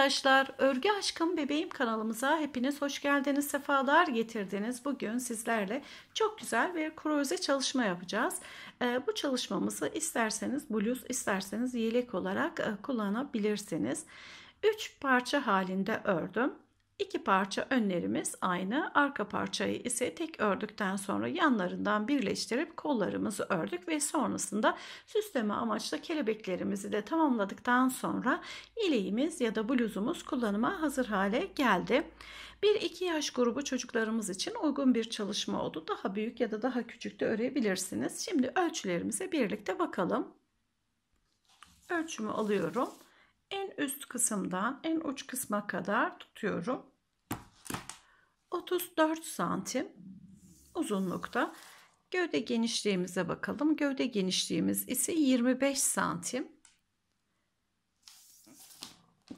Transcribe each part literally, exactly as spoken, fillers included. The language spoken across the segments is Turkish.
arkadaşlar, Örgü Aşkım Bebeğim kanalımıza hepiniz hoş geldiniz, sefalar getirdiniz. Bugün sizlerle çok güzel bir kroze çalışma yapacağız. Ee, bu çalışmamızı isterseniz bluz, isterseniz yelek olarak e, kullanabilirsiniz. üç parça halinde ördüm. iki parça önlerimiz aynı, arka parçayı ise tek ördükten sonra yanlarından birleştirip kollarımızı ördük ve sonrasında süsleme amaçlı kelebeklerimizi de tamamladıktan sonra yeleğimiz ya da bluzumuz kullanıma hazır hale geldi. bir iki yaş grubu çocuklarımız için uygun bir çalışma oldu. Daha büyük ya da daha küçük de örebilirsiniz. Şimdi ölçülerimize birlikte bakalım. Ölçümü alıyorum. En üst kısımdan en uç kısma kadar tutuyorum. otuz dört santim uzunlukta. Gövde genişliğimize bakalım. Gövde genişliğimiz ise yirmi beş santim.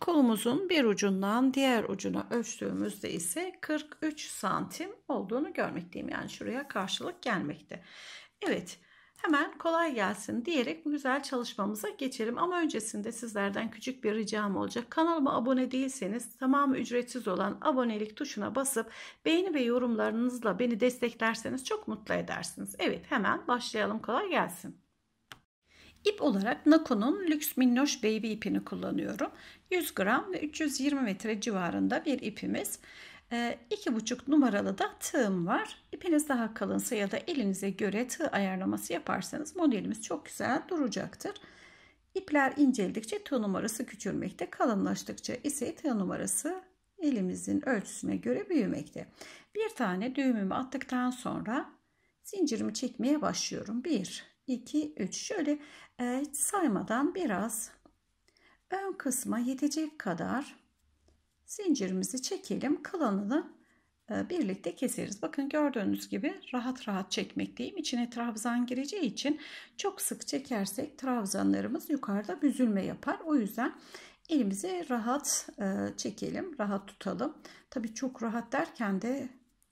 Kolumuzun bir ucundan diğer ucuna ölçtüğümüzde ise kırk üç santim olduğunu görmekteyim. Yani şuraya karşılık gelmekte. Evet. Hemen kolay gelsin diyerek bu güzel çalışmamıza geçelim. Ama öncesinde sizlerden küçük bir ricam olacak. Kanalıma abone değilseniz tamamı ücretsiz olan abonelik tuşuna basıp beğeni ve yorumlarınızla beni desteklerseniz çok mutlu edersiniz. Evet, hemen başlayalım. Kolay gelsin. İp olarak Nako'nun Lüks Minnoş Baby ipini kullanıyorum. yüz gram ve üç yüz yirmi metre civarında bir ipimiz. iki buçuk numaralı da tığım var. İpiniz daha kalınsa ya da elinize göre tığ ayarlaması yaparsanız modelimiz çok güzel duracaktır. İpler inceldikçe tığ numarası küçülmekte, kalınlaştıkça ise tığ numarası elimizin ölçüsüne göre büyümekte. Bir tane düğümümü attıktan sonra zincirimi çekmeye başlıyorum. bir, iki, üç şöyle hiç saymadan biraz ön kısma yetecek kadar zincirimizi çekelim. Kalanını birlikte keseriz. Bakın gördüğünüz gibi rahat rahat çekmekteyim. İçine trabzan gireceği için çok sık çekersek trabzanlarımız yukarıda büzülme yapar. O yüzden elimizi rahat çekelim, rahat tutalım. Tabii çok rahat derken de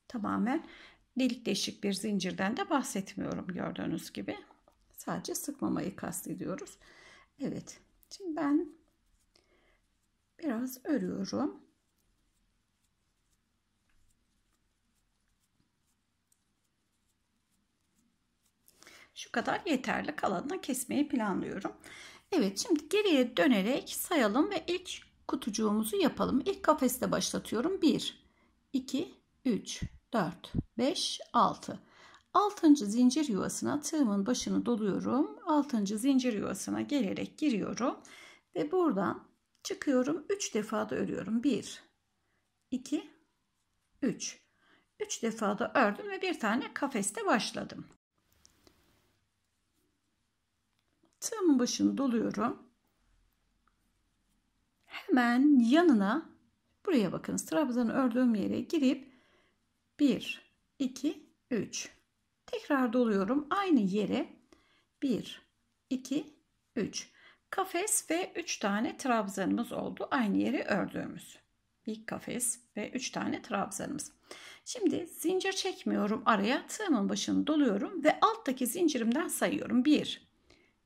tamamen delik deşik bir zincirden de bahsetmiyorum gördüğünüz gibi. Sadece sıkmamayı kastediyoruz. Evet. Şimdi ben biraz örüyorum. Şu kadar yeterli, kalanını kesmeyi planlıyorum. Evet, şimdi geriye dönerek sayalım ve ilk kutucuğumuzu yapalım. İlk kafeste başlatıyorum. bir, iki, üç, dört, beş, altı. altıncı zincir yuvasına tığımın başını doluyorum. altıncı zincir yuvasına gelerek giriyorum ve buradan çıkıyorum. üç defa da örüyorum. bir, iki, üç. üç defa da ördüm ve bir tane kafeste başladım. Tığımın başını doluyorum. Hemen yanına, buraya bakınız, trabzanı ördüğüm yere girip bir, iki, üç. Tekrar doluyorum aynı yere. bir, iki, üç. Kafes ve üç tane trabzanımız oldu. Aynı yeri ördüğümüz. İlk kafes ve üç tane trabzanımız. Şimdi zincir çekmiyorum araya. Tığımın başını doluyorum ve alttaki zincirimden sayıyorum. bir,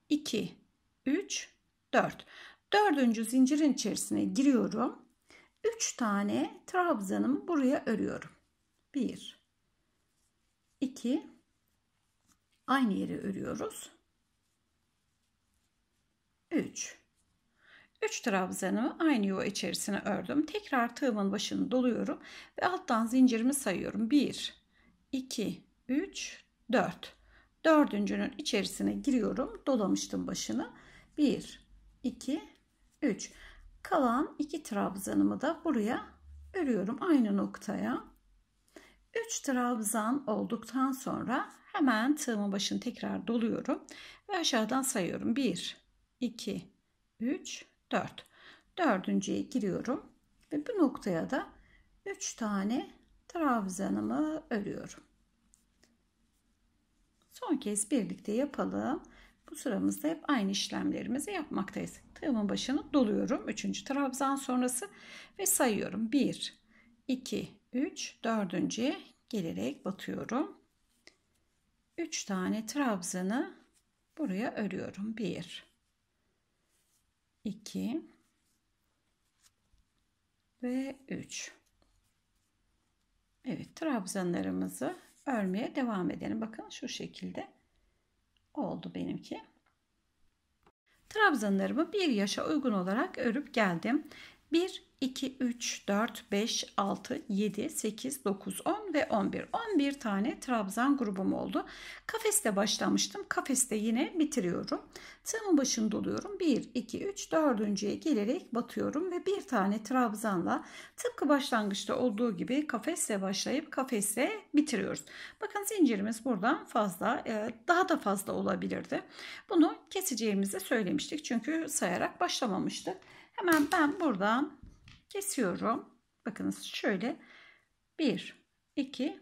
iki, üç, dört. dördüncü zincirin içerisine giriyorum. üç tane trabzanımı buraya örüyorum. bir, iki. Aynı yeri örüyoruz. üç üç trabzanımı aynı yuva içerisine ördüm. Tekrar tığımın başını doluyorum ve alttan zincirimi sayıyorum. bir, iki, üç, dört. dördüncünün içerisine giriyorum. Dolamıştım başını. bir, iki, üç. Kalan iki trabzanımı da buraya örüyorum aynı noktaya. üç trabzan olduktan sonra hemen tığımın başını tekrar doluyorum ve aşağıdan sayıyorum. bir, iki, üç, dört. dördüncüye giriyorum ve bu noktaya da üç tane trabzanımı örüyorum. Son kez birlikte yapalım. Bu sıramızda hep aynı işlemlerimizi yapmaktayız. Tığımın başını doluyorum. üçüncü trabzan sonrası ve sayıyorum. bir, iki, üç, dördüncüye gelerek batıyorum. üç tane trabzanı buraya örüyorum. bir, iki, ve üç. Evet, trabzanlarımızı örmeye devam edelim. Bakın şu şekilde oldu benimki. Trabzanlarımı bir yaşa uygun olarak örüp geldim. bir, iki, üç, dört, beş, altı, yedi, sekiz, dokuz, on ve on bir. on bir tane trabzan grubum oldu. Kafeste başlamıştım. Kafeste yine bitiriyorum. Tığımın başını doluyorum. bir, iki, üç, dördüncüye gelerek batıyorum ve bir tane trabzanla tıpkı başlangıçta olduğu gibi kafeste başlayıp kafeste bitiriyoruz. Bakın zincirimiz buradan fazla, daha da fazla olabilirdi. Bunu keseceğimizi söylemiştik. Çünkü sayarak başlamamıştık. Hemen ben buradan kesiyorum. Bakınız şöyle bir, iki,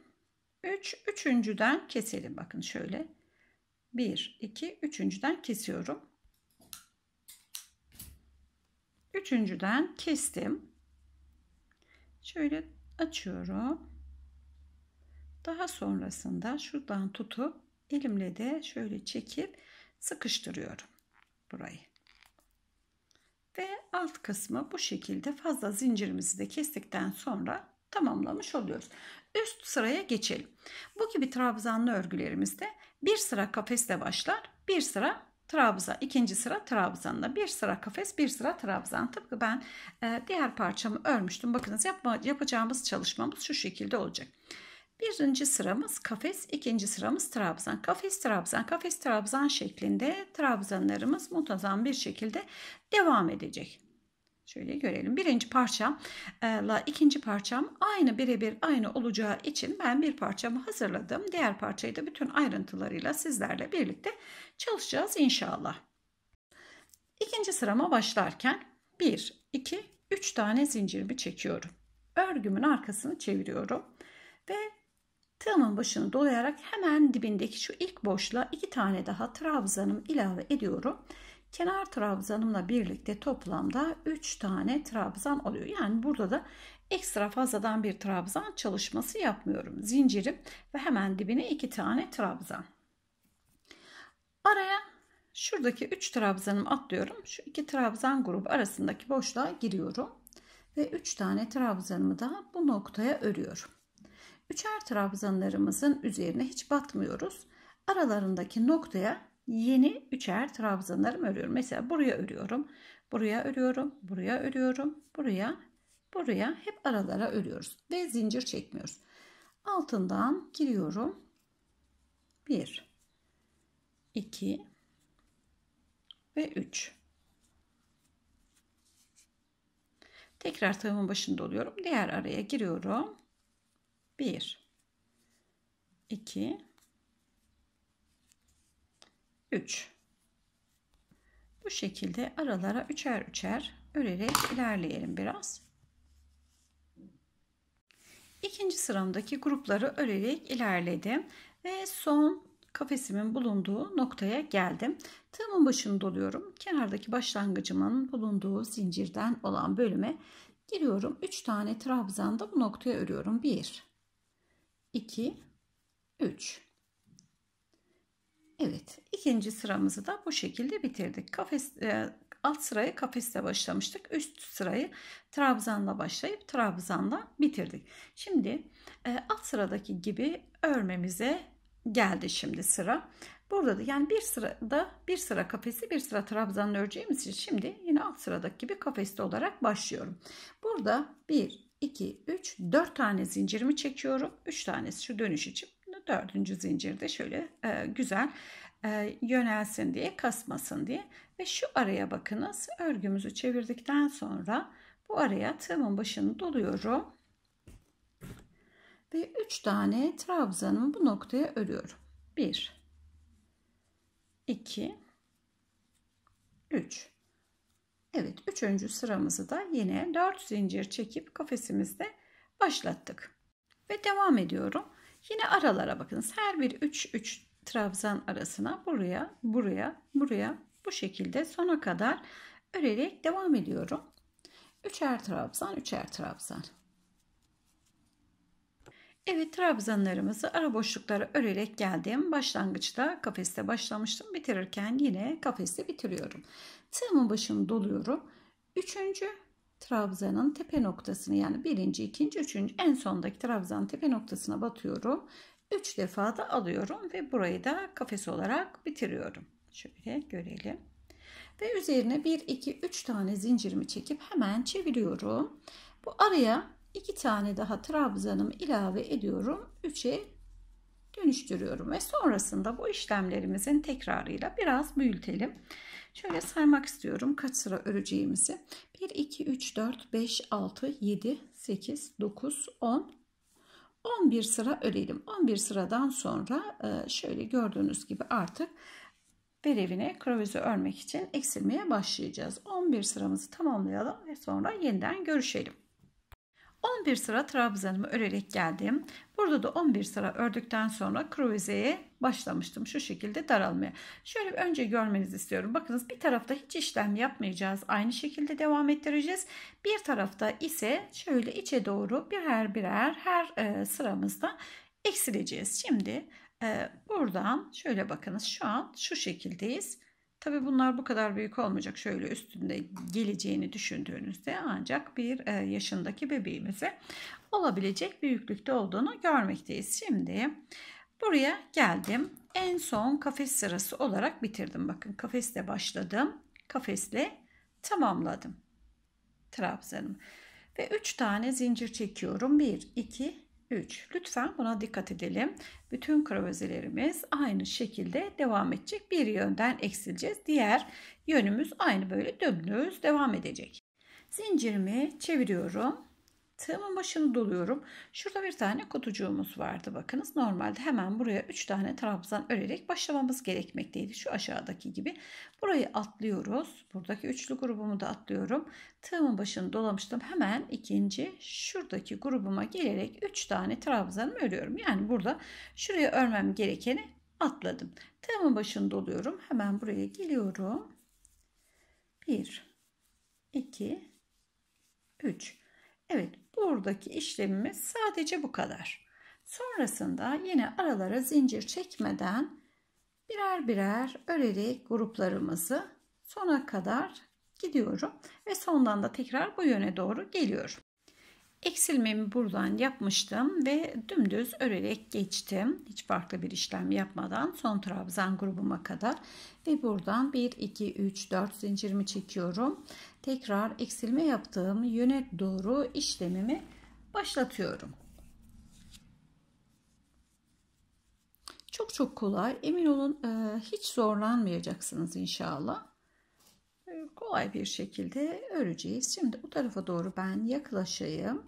üç. Üçüncüden keselim. Bakın şöyle bir, iki, üçüncüden kesiyorum. Üçüncüden kestim. Şöyle açıyorum. Daha sonrasında şuradan tutup elimle de şöyle çekip sıkıştırıyorum burayı. Ve alt kısmı bu şekilde fazla zincirimizi de kestikten sonra tamamlamış oluyoruz. Üst sıraya geçelim. Bu gibi trabzanlı örgülerimizde bir sıra kafesle başlar, bir sıra trabzan, ikinci sıra trabzanla, bir sıra kafes, bir sıra trabzan. Tıpkı ben e, diğer parçamı örmüştüm. Bakınız yapma, yapacağımız çalışmamız şu şekilde olacak. Birinci sıramız kafes, ikinci sıramız trabzan. Kafes, trabzan, kafes, trabzan şeklinde trabzanlarımız muntazam bir şekilde devam edecek. Şöyle görelim. Birinci parçamla ikinci parçam aynı, birebir aynı olacağı için ben bir parçamı hazırladım. Diğer parçayı da bütün ayrıntılarıyla sizlerle birlikte çalışacağız inşallah. İkinci sırama başlarken bir, iki, üç tane zincirimi çekiyorum. Örgümün arkasını çeviriyorum. Ve tığımın başını dolayarak hemen dibindeki şu ilk boşluğa iki tane daha trabzanım ilave ediyorum. Kenar trabzanımla birlikte toplamda üç tane trabzan oluyor. Yani burada da ekstra fazladan bir trabzan çalışması yapmıyorum. Zincirim ve hemen dibine iki tane trabzan. Araya şuradaki üç trabzanımı atlıyorum. Şu iki trabzan grubu arasındaki boşluğa giriyorum. Ve üç tane trabzanımı da bu noktaya örüyorum. Üçer trabzanlarımızın üzerine hiç batmıyoruz. Aralarındaki noktaya yeni üçer trabzanlarımı örüyorum. Mesela buraya örüyorum, buraya örüyorum, buraya örüyorum, buraya, buraya, hep aralara örüyoruz ve zincir çekmiyoruz. Altından giriyorum. bir, iki ve üç. Tekrar tığımın başını doluyorum. Diğer araya giriyorum. bir, iki, üç. Bu şekilde aralara üçer üçer örerek ilerleyelim biraz. İkinci sıramdaki grupları örerek ilerledim ve son kafesimin bulunduğu noktaya geldim. Tığımın başını doluyorum. Kenardaki başlangıcımın bulunduğu zincirden olan bölüme giriyorum. üç tane trabzan da bu noktaya örüyorum. bir, iki, üç. Evet, ikinci sıramızı da bu şekilde bitirdik. Kafes, alt sırayı kafesle başlamıştık. Üst sırayı trabzanla başlayıp trabzanla bitirdik. Şimdi alt sıradaki gibi örmemize geldi şimdi sıra. Burada da yani bir sırada bir sıra kafesi, bir sıra trabzanla öreceğimiz için şimdi yine alt sıradaki gibi kafesli olarak başlıyorum. Burada bir, iki, üç, dört tane zincirimi çekiyorum. üç tanesi şu dönüş için. dördüncü zincirde şöyle e, güzel e, yönelsin diye, kasmasın diye. Ve şu araya bakınız. Örgümüzü çevirdikten sonra bu araya tığımın başını doluyorum. Ve üç tane trabzanımı bu noktaya örüyorum. bir, iki, üç. Evet, üçüncü sıramızı da yine dört zincir çekip kafesimizde başlattık. Ve devam ediyorum. Yine aralara bakınız. Her bir üç üç trabzan arasına buraya, buraya, buraya bu şekilde sona kadar örerek devam ediyorum. Üçer trabzan, üçer trabzan. Evet, trabzanlarımızı ara boşluklara örerek geldim. Başlangıçta kafeste başlamıştım. Bitirirken yine kafeste bitiriyorum. Tığımın başını doluyorum. Üçüncü trabzanın tepe noktasını, yani birinci, ikinci, üçüncü, en sondaki trabzanın tepe noktasına batıyorum. Üç defa da alıyorum ve burayı da kafes olarak bitiriyorum. Şöyle görelim. Ve üzerine bir, iki, üç tane zincirimi çekip hemen çeviriyorum. Bu araya iki tane daha trabzanımı ilave ediyorum. üçe dönüştürüyorum ve sonrasında bu işlemlerimizin tekrarıyla biraz büyütelim. Şöyle saymak istiyorum kaç sıra öreceğimizi. bir, iki, üç, dört, beş, altı, yedi, sekiz, dokuz, on, on bir sıra örelim. on bir sıradan sonra şöyle gördüğünüz gibi artık verevine kravize örmek için eksilmeye başlayacağız. on bir sıramızı tamamlayalım ve sonra yeniden görüşelim. on bir sıra trabzanımı örerek geldim. Burada da on bir sıra ördükten sonra kruvezeye başlamıştım. Şu şekilde daralmaya. Şöyle önce görmenizi istiyorum. Bakınız, bir tarafta hiç işlem yapmayacağız. Aynı şekilde devam ettireceğiz. Bir tarafta ise şöyle içe doğru birer birer her sıramızda eksileceğiz. Şimdi buradan şöyle bakınız. Şu an şu şekildeyiz. Tabi bunlar bu kadar büyük olmayacak. Şöyle üstünde geleceğini düşündüğünüzde ancak bir yaşındaki bebeğimize olabilecek büyüklükte olduğunu görmekteyiz. Şimdi buraya geldim. En son kafes sırası olarak bitirdim. Bakın, kafesle başladım. Kafesle tamamladım trabzanımı. Ve üç tane zincir çekiyorum. bir, iki, üç. Lütfen buna dikkat edelim. Bütün kravizelerimiz aynı şekilde devam edecek. Bir yönden eksileceğiz. Diğer yönümüz aynı, böyle dümdüz devam edecek. Zincirimi çeviriyorum. Tığımın başını doluyorum. Şurada bir tane kutucuğumuz vardı. Bakınız, normalde hemen buraya üç tane trabzan örerek başlamamız gerekmekteydi. Şu aşağıdaki gibi. Burayı atlıyoruz. Buradaki üçlü grubumu da atlıyorum. Tığımın başını dolamıştım. Hemen ikinci şuradaki grubuma gelerek üç tane trabzanımı örüyorum. Yani burada şuraya örmem gerekeni atladım. Tığımın başını doluyorum. Hemen buraya geliyorum. bir, iki, üç. Evet, buradaki işlemimiz sadece bu kadar. Sonrasında yine aralara zincir çekmeden birer birer örerek gruplarımızı sona kadar gidiyorum ve sondan da tekrar bu yöne doğru geliyorum. Eksilmemi buradan yapmıştım ve dümdüz örerek geçtim. Hiç farklı bir işlem yapmadan son trabzan grubuma kadar ve buradan bir, iki, üç, dört zincirimi çekiyorum. Tekrar eksilme yaptığım yöne doğru işlemimi başlatıyorum. Çok çok kolay. Emin olun hiç zorlanmayacaksınız inşallah. Kolay bir şekilde öreceğiz. Şimdi bu tarafa doğru ben yaklaşayım.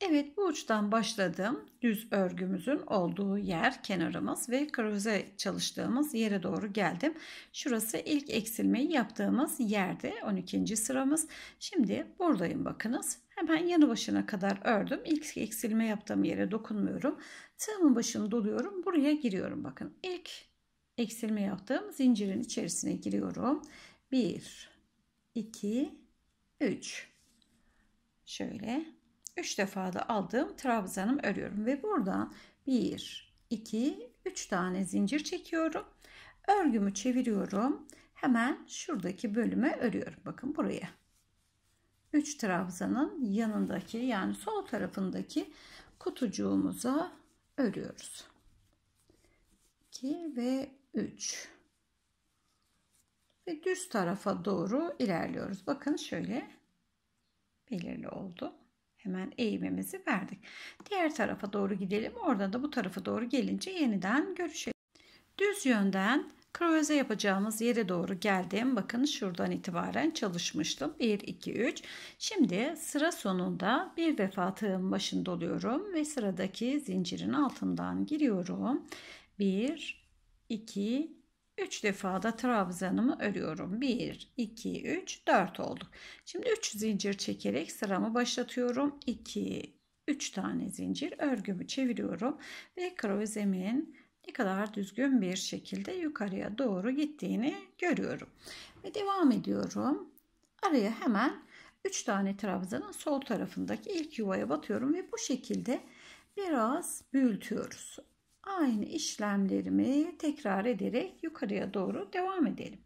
Evet, bu uçtan başladım. Düz örgümüzün olduğu yer kenarımız ve kravize çalıştığımız yere doğru geldim. Şurası ilk eksilmeyi yaptığımız yerde, on ikinci sıramız. Şimdi buradayım, bakınız. Hemen yanı başına kadar ördüm. İlk eksilme yaptığım yere dokunmuyorum. Tığımın başını doluyorum. Buraya giriyorum, bakın. İlk eksilme yaptığım zincirin içerisine giriyorum. bir, iki, üç. Şöyle üç defa da aldığım trabzanımı örüyorum ve buradan bir, iki, üç tane zincir çekiyorum. Örgümü çeviriyorum. Hemen şuradaki bölüme örüyorum. Bakın buraya. üç trabzanın yanındaki, yani sol tarafındaki kutucuğumuza örüyoruz. iki ve üç. Ve düz tarafa doğru ilerliyoruz. Bakın şöyle belirli oldu. Hemen eğimimizi verdik. Diğer tarafa doğru gidelim. Oradan da bu tarafa doğru gelince yeniden görüşelim. Düz yönden kravize yapacağımız yere doğru geldim. Bakın şuradan itibaren çalışmıştım. bir, iki, üç. Şimdi sıra sonunda bir defa tığım başını doluyorum ve sıradaki zincirin altından giriyorum. bir, iki, üç defa da trabzanımı örüyorum. bir, iki, üç, dört olduk. Şimdi üç zincir çekerek sıramı başlatıyorum. iki, üç tane zincir, örgümü çeviriyorum ve kravizemin ne kadar düzgün bir şekilde yukarıya doğru gittiğini görüyorum. Ve devam ediyorum. Araya hemen üç tane trabzanın sol tarafındaki ilk yuvaya batıyorum ve bu şekilde biraz büyütüyoruz. Aynı işlemlerimi tekrar ederek yukarıya doğru devam edelim.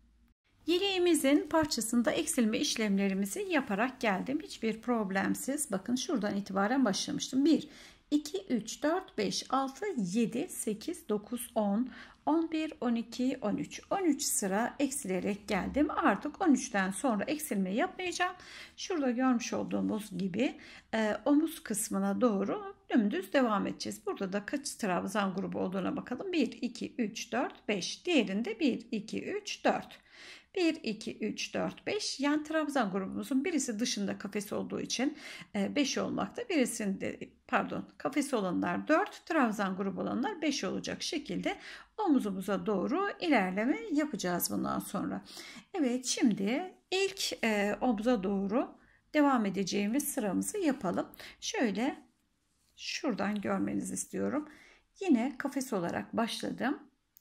Yeleğimizin parçasında eksilme işlemlerimizi yaparak geldim. Hiçbir problemsiz. Bakın şuradan itibaren başlamıştım. bir, iki, üç, dört, beş, altı, yedi, sekiz, dokuz, on, on bir, on iki, on üç. on üç sıra eksilerek geldim. Artık on üçten sonra eksilme yapmayacağım. Şurada görmüş olduğumuz gibi e, omuz kısmına doğru dümdüz devam edeceğiz. Burada da kaç trabzan grubu olduğuna bakalım. bir, iki, üç, dört, beş. Diğerinde bir, iki, üç, dört. bir, iki, üç, dört, beş yan trabzan grubumuzun birisi dışında kafes olduğu için beş olmakta, birisinde pardon kafes olanlar dört, trabzan grubu olanlar beş olacak şekilde omuzumuza doğru ilerleme yapacağız bundan sonra. Evet, şimdi ilk e, omuza doğru devam edeceğimiz sıramızı yapalım. Şöyle şuradan görmenizi istiyorum. Yine kafes olarak başladım.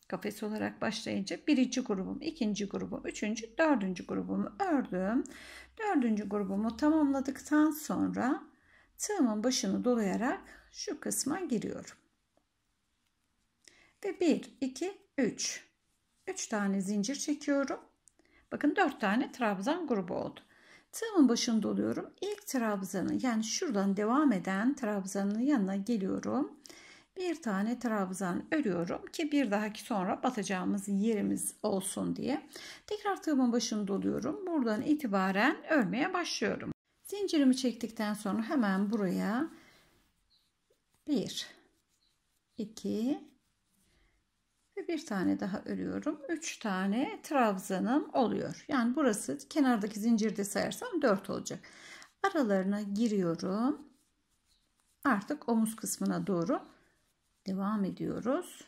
Kafes olarak başlayınca birinci grubum, ikinci grubum, üçüncü, dördüncü grubumu ördüm. Dördüncü grubumu tamamladıktan sonra tığımın başını dolayarak şu kısma giriyorum. Ve bir, iki, üç. üç tane zincir çekiyorum. Bakın dört tane trabzan grubu oldu. Tığımın başını doluyorum. İlk trabzanı, yani şuradan devam eden trabzanın yanına geliyorum. Bir tane trabzan örüyorum ki bir dahaki sonra batacağımız yerimiz olsun diye. Tekrar tığımın başını doluyorum. Buradan itibaren örmeye başlıyorum. Zincirimi çektikten sonra hemen buraya bir, iki ve bir tane daha örüyorum. üç tane trabzanım oluyor. Yani burası kenardaki zincirde sayarsam dört olacak. Aralarına giriyorum. Artık omuz kısmına doğru devam ediyoruz.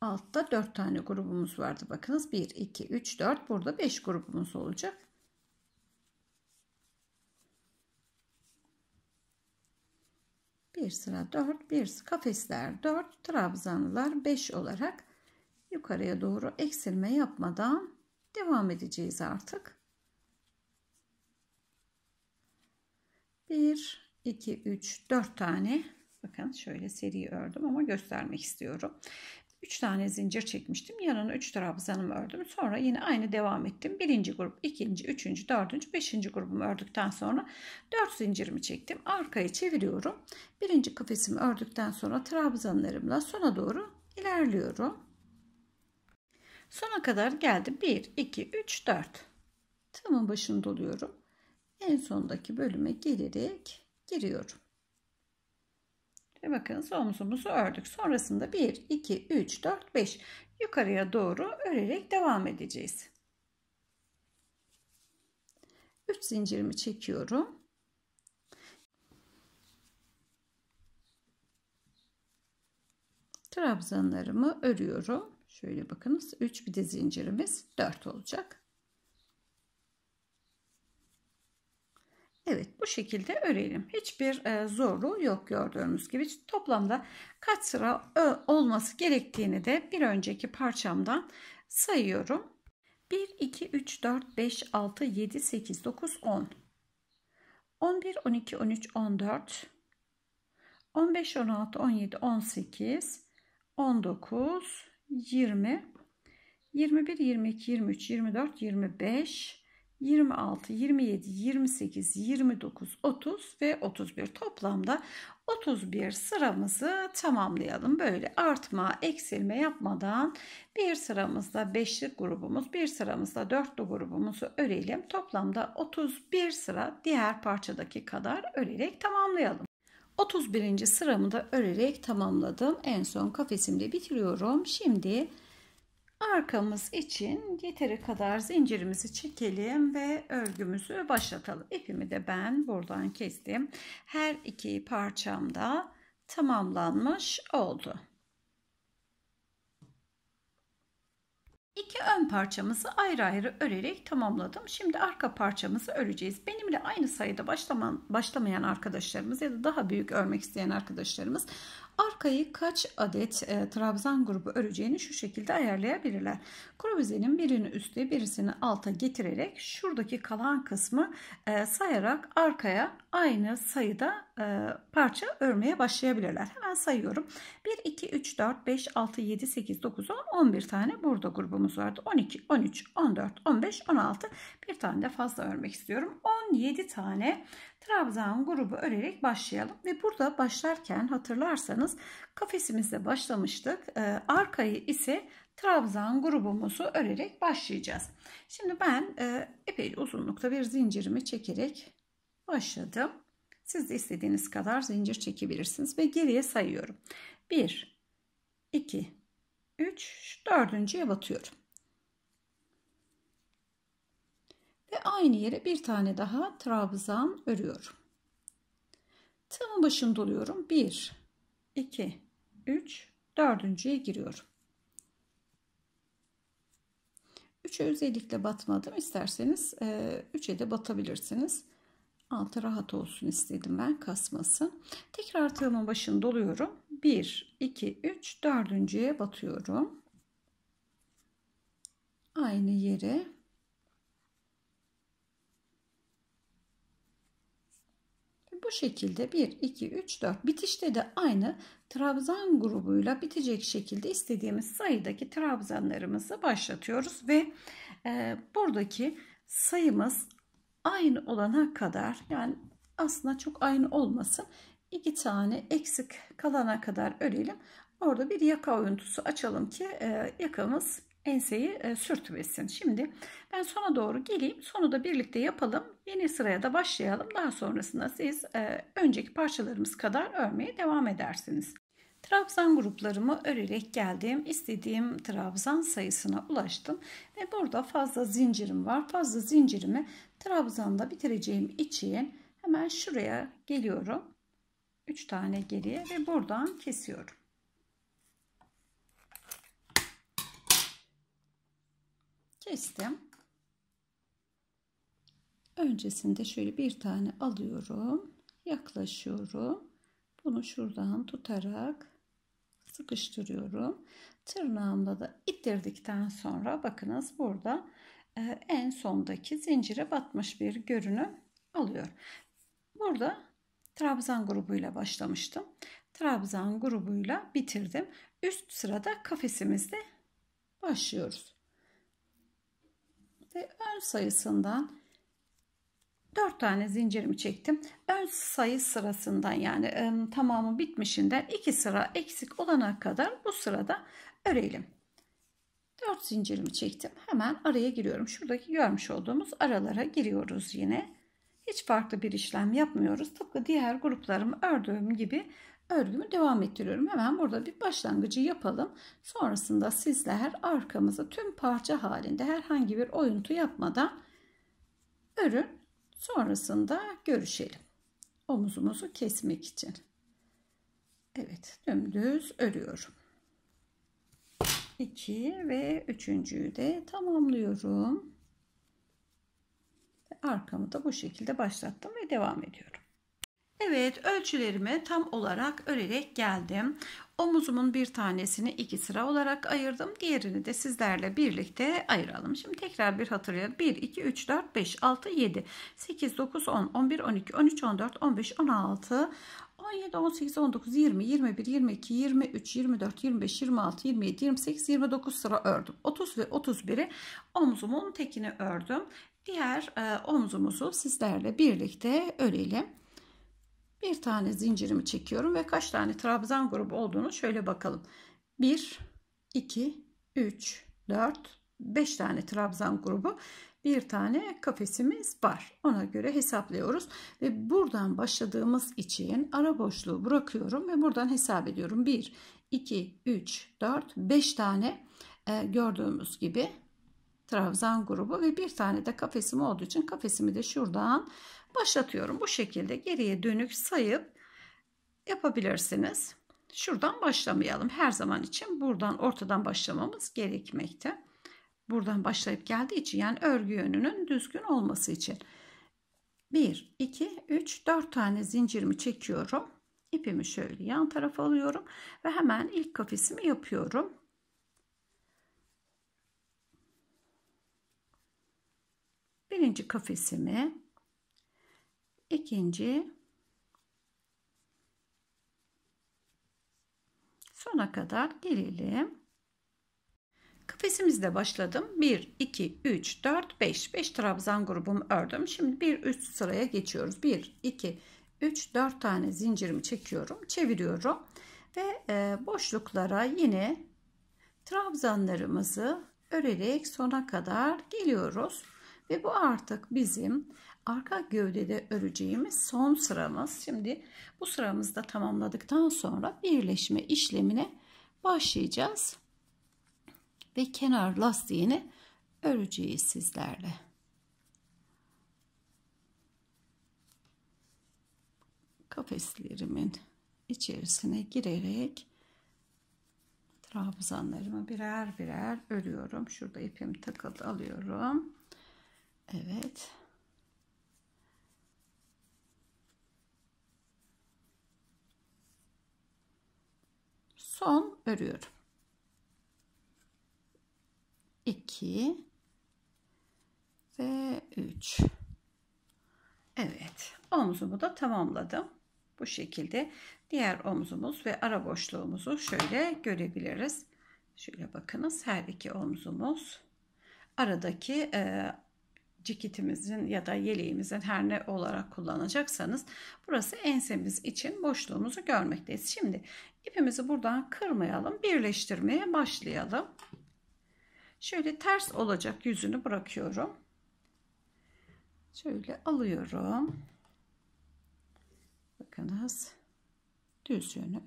Altta dört tane grubumuz vardı. Bakınız bir, iki, üç, dört. Burada beş grubumuz olacak. Bir sıra dört, bir kafesler dört, trabzanlar beş olarak yukarıya doğru eksilme yapmadan devam edeceğiz artık. bir, iki, üç, dört tane, bakın şöyle seri ördüm ama göstermek istiyorum. üç tane zincir çekmiştim. Yanına üç trabzanımı ördüm. Sonra yine aynı devam ettim. birinci grup, ikinci, üçüncü, dördüncü, beşinci grubumu ördükten sonra dört zincirimi çektim. Arkaya çeviriyorum. birinci kafesimi ördükten sonra trabzanlarımla sona doğru ilerliyorum. Sona kadar geldim. bir, iki, üç, dört. Tığımın başını doluyorum. En sondaki bölüme gelerek giriyorum. Ve bakınız omuzumuzu ördük. Sonrasında bir, iki, üç, dört, beş yukarıya doğru örerek devam edeceğiz. üç zincirimi çekiyorum. Trabzanlarımı örüyorum. Şöyle bakınız üç, bir de zincirimiz dört olacak. Evet, bu şekilde örelim. Hiçbir e, zorluğu yok gördüğünüz gibi. Toplamda kaç sıra ö, olması gerektiğini de bir önceki parçamdan sayıyorum. bir, iki, üç, dört, beş, altı, yedi, sekiz, dokuz, on. on bir, on iki, on üç, on dört. on beş, on altı, on yedi, on sekiz, on dokuz, yirmi. yirmi bir, yirmi iki, yirmi üç, yirmi dört, yirmi beş. yirmi altı, yirmi yedi, yirmi sekiz, yirmi dokuz, otuz ve otuz bir toplamda otuz bir sıramızı tamamlayalım. Böyle artma, eksilme yapmadan bir sıramızda beşlik grubumuz, bir sıramızda dörtlü grubumuzu örelim. Toplamda otuz bir sıra diğer parçadaki kadar örerek tamamlayalım. otuz birinci sıramı da örerek tamamladım. En son kafesimde bitiriyorum. Şimdi arkamız için yeteri kadar zincirimizi çekelim ve örgümüzü başlatalım. İpimi de ben buradan kestim. Her iki parçamda tamamlanmış oldu. İki ön parçamızı ayrı ayrı örerek tamamladım. Şimdi arka parçamızı öreceğiz. Benimle aynı sayıda başlaman, başlamayan arkadaşlarımız ya da daha büyük örmek isteyen arkadaşlarımız arkayı kaç adet e, trabzan grubu öreceğini şu şekilde ayarlayabilirler. Kruvazenin birini üste birisini alta getirerek şuradaki kalan kısmı e, sayarak arkaya aynı sayıda e, parça örmeye başlayabilirler. Hemen sayıyorum. bir, iki, üç, dört, beş, altı, yedi, sekiz, dokuz, on, on bir tane burada grubumuz vardı. on iki, on üç, on dört, on beş, on altı, bir tane de fazla örmek istiyorum. on yedi tane trabzan grubu örerek başlayalım. Ve burada başlarken hatırlarsanız kafesimizle başlamıştık. Ee, arkayı ise trabzan grubumuzu örerek başlayacağız. Şimdi ben e, epey uzunlukta bir zincirimi çekerek başladım. Siz de istediğiniz kadar zincir çekebilirsiniz ve geriye sayıyorum. bir, iki, üç, dördüncüye batıyorum. Ve aynı yere bir tane daha trabzan örüyorum. Tığımın başını doluyorum. bir, iki, üç, dördüncüye giriyorum. üçe özellikle batmadım. İsterseniz üçe de batabilirsiniz. Altı rahat olsun istedim ben, kasmasın. Tekrar tığımın başını doluyorum. bir, iki, üç, dördüncüye batıyorum. Aynı yere. Bu şekilde bir, iki, üç, dört bitişte de aynı trabzan grubuyla bitecek şekilde istediğimiz sayıdaki trabzanlarımızı başlatıyoruz ve e, buradaki sayımız aynı olana kadar, yani aslında çok aynı olmasın, iki tane eksik kalana kadar örelim. Orada bir yaka oyuntusu açalım ki e, yakamız enseyi e, sürtmesin. Şimdi ben sona doğru geleyim. Sonu da birlikte yapalım. Yeni sıraya da başlayalım. Daha sonrasında siz e, önceki parçalarımız kadar örmeye devam edersiniz. Trabzan gruplarımı örerek geldim. İstediğim trabzan sayısına ulaştım. Ve burada fazla zincirim var. Fazla zincirimi trabzanda bitireceğim için hemen şuraya geliyorum. üç tane geriye ve buradan kesiyorum. Kestim. Öncesinde şöyle bir tane alıyorum, yaklaşıyorum, bunu şuradan tutarak sıkıştırıyorum, tırnağımla da ittirdikten sonra bakınız burada en sondaki zincire batmış bir görünüm alıyor. Burada trabzan grubuyla başlamıştım, trabzan grubuyla bitirdim. Üst sırada kafesimizde başlıyoruz. Ve ön sayısından dört tane zincirimi çektim. Ön sayı sırasından, yani ıı, tamamı bitmişinden iki sıra eksik olana kadar bu sırada örelim. dört zincirimi çektim. Hemen araya giriyorum. Şuradaki görmüş olduğumuz aralara giriyoruz yine. Hiç farklı bir işlem yapmıyoruz. Tıpkı diğer gruplarımı ördüğüm gibi örgümü devam ettiriyorum. Hemen burada bir başlangıcı yapalım. Sonrasında sizler arkamızı tüm parça halinde herhangi bir oyuntu yapmadan örün. Sonrasında görüşelim. Omuzumuzu kesmek için. Evet, dümdüz örüyorum. iki ve üçüncüyü de tamamlıyorum. Arkamı da bu şekilde başlattım ve devam ediyorum. Evet, ölçülerimi tam olarak örerek geldim. Omuzumun bir tanesini iki sıra olarak ayırdım. Diğerini de sizlerle birlikte ayıralım. Şimdi tekrar bir hatırlayalım. bir, iki, üç, dört, beş, altı, yedi, sekiz, dokuz, on, on bir, on iki, on üç, on dört, on beş, on altı, on yedi, on sekiz, on dokuz, yirmi, yirmi bir, yirmi iki, yirmi üç, yirmi dört, yirmi beş, yirmi altı, yirmi yedi, yirmi sekiz, yirmi dokuz sıra ördüm. otuz ve otuz biri omuzumun tekini ördüm. Diğer e, omuzumuzu sizlerle birlikte örelim. Bir tane zincirimi çekiyorum ve kaç tane trabzan grubu olduğunu şöyle bakalım. bir, iki, üç, dört, beş tane trabzan grubu, bir tane kafesimiz var. Ona göre hesaplıyoruz ve buradan başladığımız için ara boşluğu bırakıyorum ve buradan hesap ediyorum. bir, iki, üç, dört, beş tane e, gördüğümüz gibi trabzan grubu ve bir tane de kafesim olduğu için kafesimi de şuradan başlatıyorum. Bu şekilde geriye dönük sayıp yapabilirsiniz. Şuradan başlamayalım. Her zaman için buradan, ortadan başlamamız gerekmekte. Buradan başlayıp geldiği için, yani örgü yönünün düzgün olması için. bir, iki, üç, dört tane zincirimi çekiyorum. ipimi şöyle yan tarafa alıyorum ve hemen ilk kafesimi yapıyorum. Birinci kafesimi, ikinci, sona kadar gelelim. Kafesimizde başladım. bir, iki, üç, dört, beş. beş trabzan grubumu ördüm. Şimdi bir üst sıraya geçiyoruz. bir, iki, üç, dört tane zincirimi çekiyorum. Çeviriyorum. Ve boşluklara yine trabzanlarımızı örerek sona kadar geliyoruz. Ve bu artık bizim arka gövdede öreceğimiz son sıramız. Şimdi bu sıramızı da tamamladıktan sonra birleşme işlemine başlayacağız. Ve kenar lastiğini öreceğiz sizlerle. Kafeslerimin içerisine girerek trabzanlarımı birer birer örüyorum. Şurada ipim takıldı, alıyorum. Evet. Son örüyorum. iki ve üç. Evet, omzumu da tamamladım. Bu şekilde diğer omzumuz ve ara boşluğumuzu şöyle görebiliriz. Şöyle bakınız, her iki omzumuz, aradaki e, ceketimizin ya da yeleğimizin her ne olarak kullanacaksanız, burası ensemiz için boşluğumuzu görmekteyiz. Şimdi ipimizi buradan kırmayalım, birleştirmeye başlayalım. Şöyle ters olacak yüzünü bırakıyorum. Şöyle alıyorum. Bakınız, düz yönü.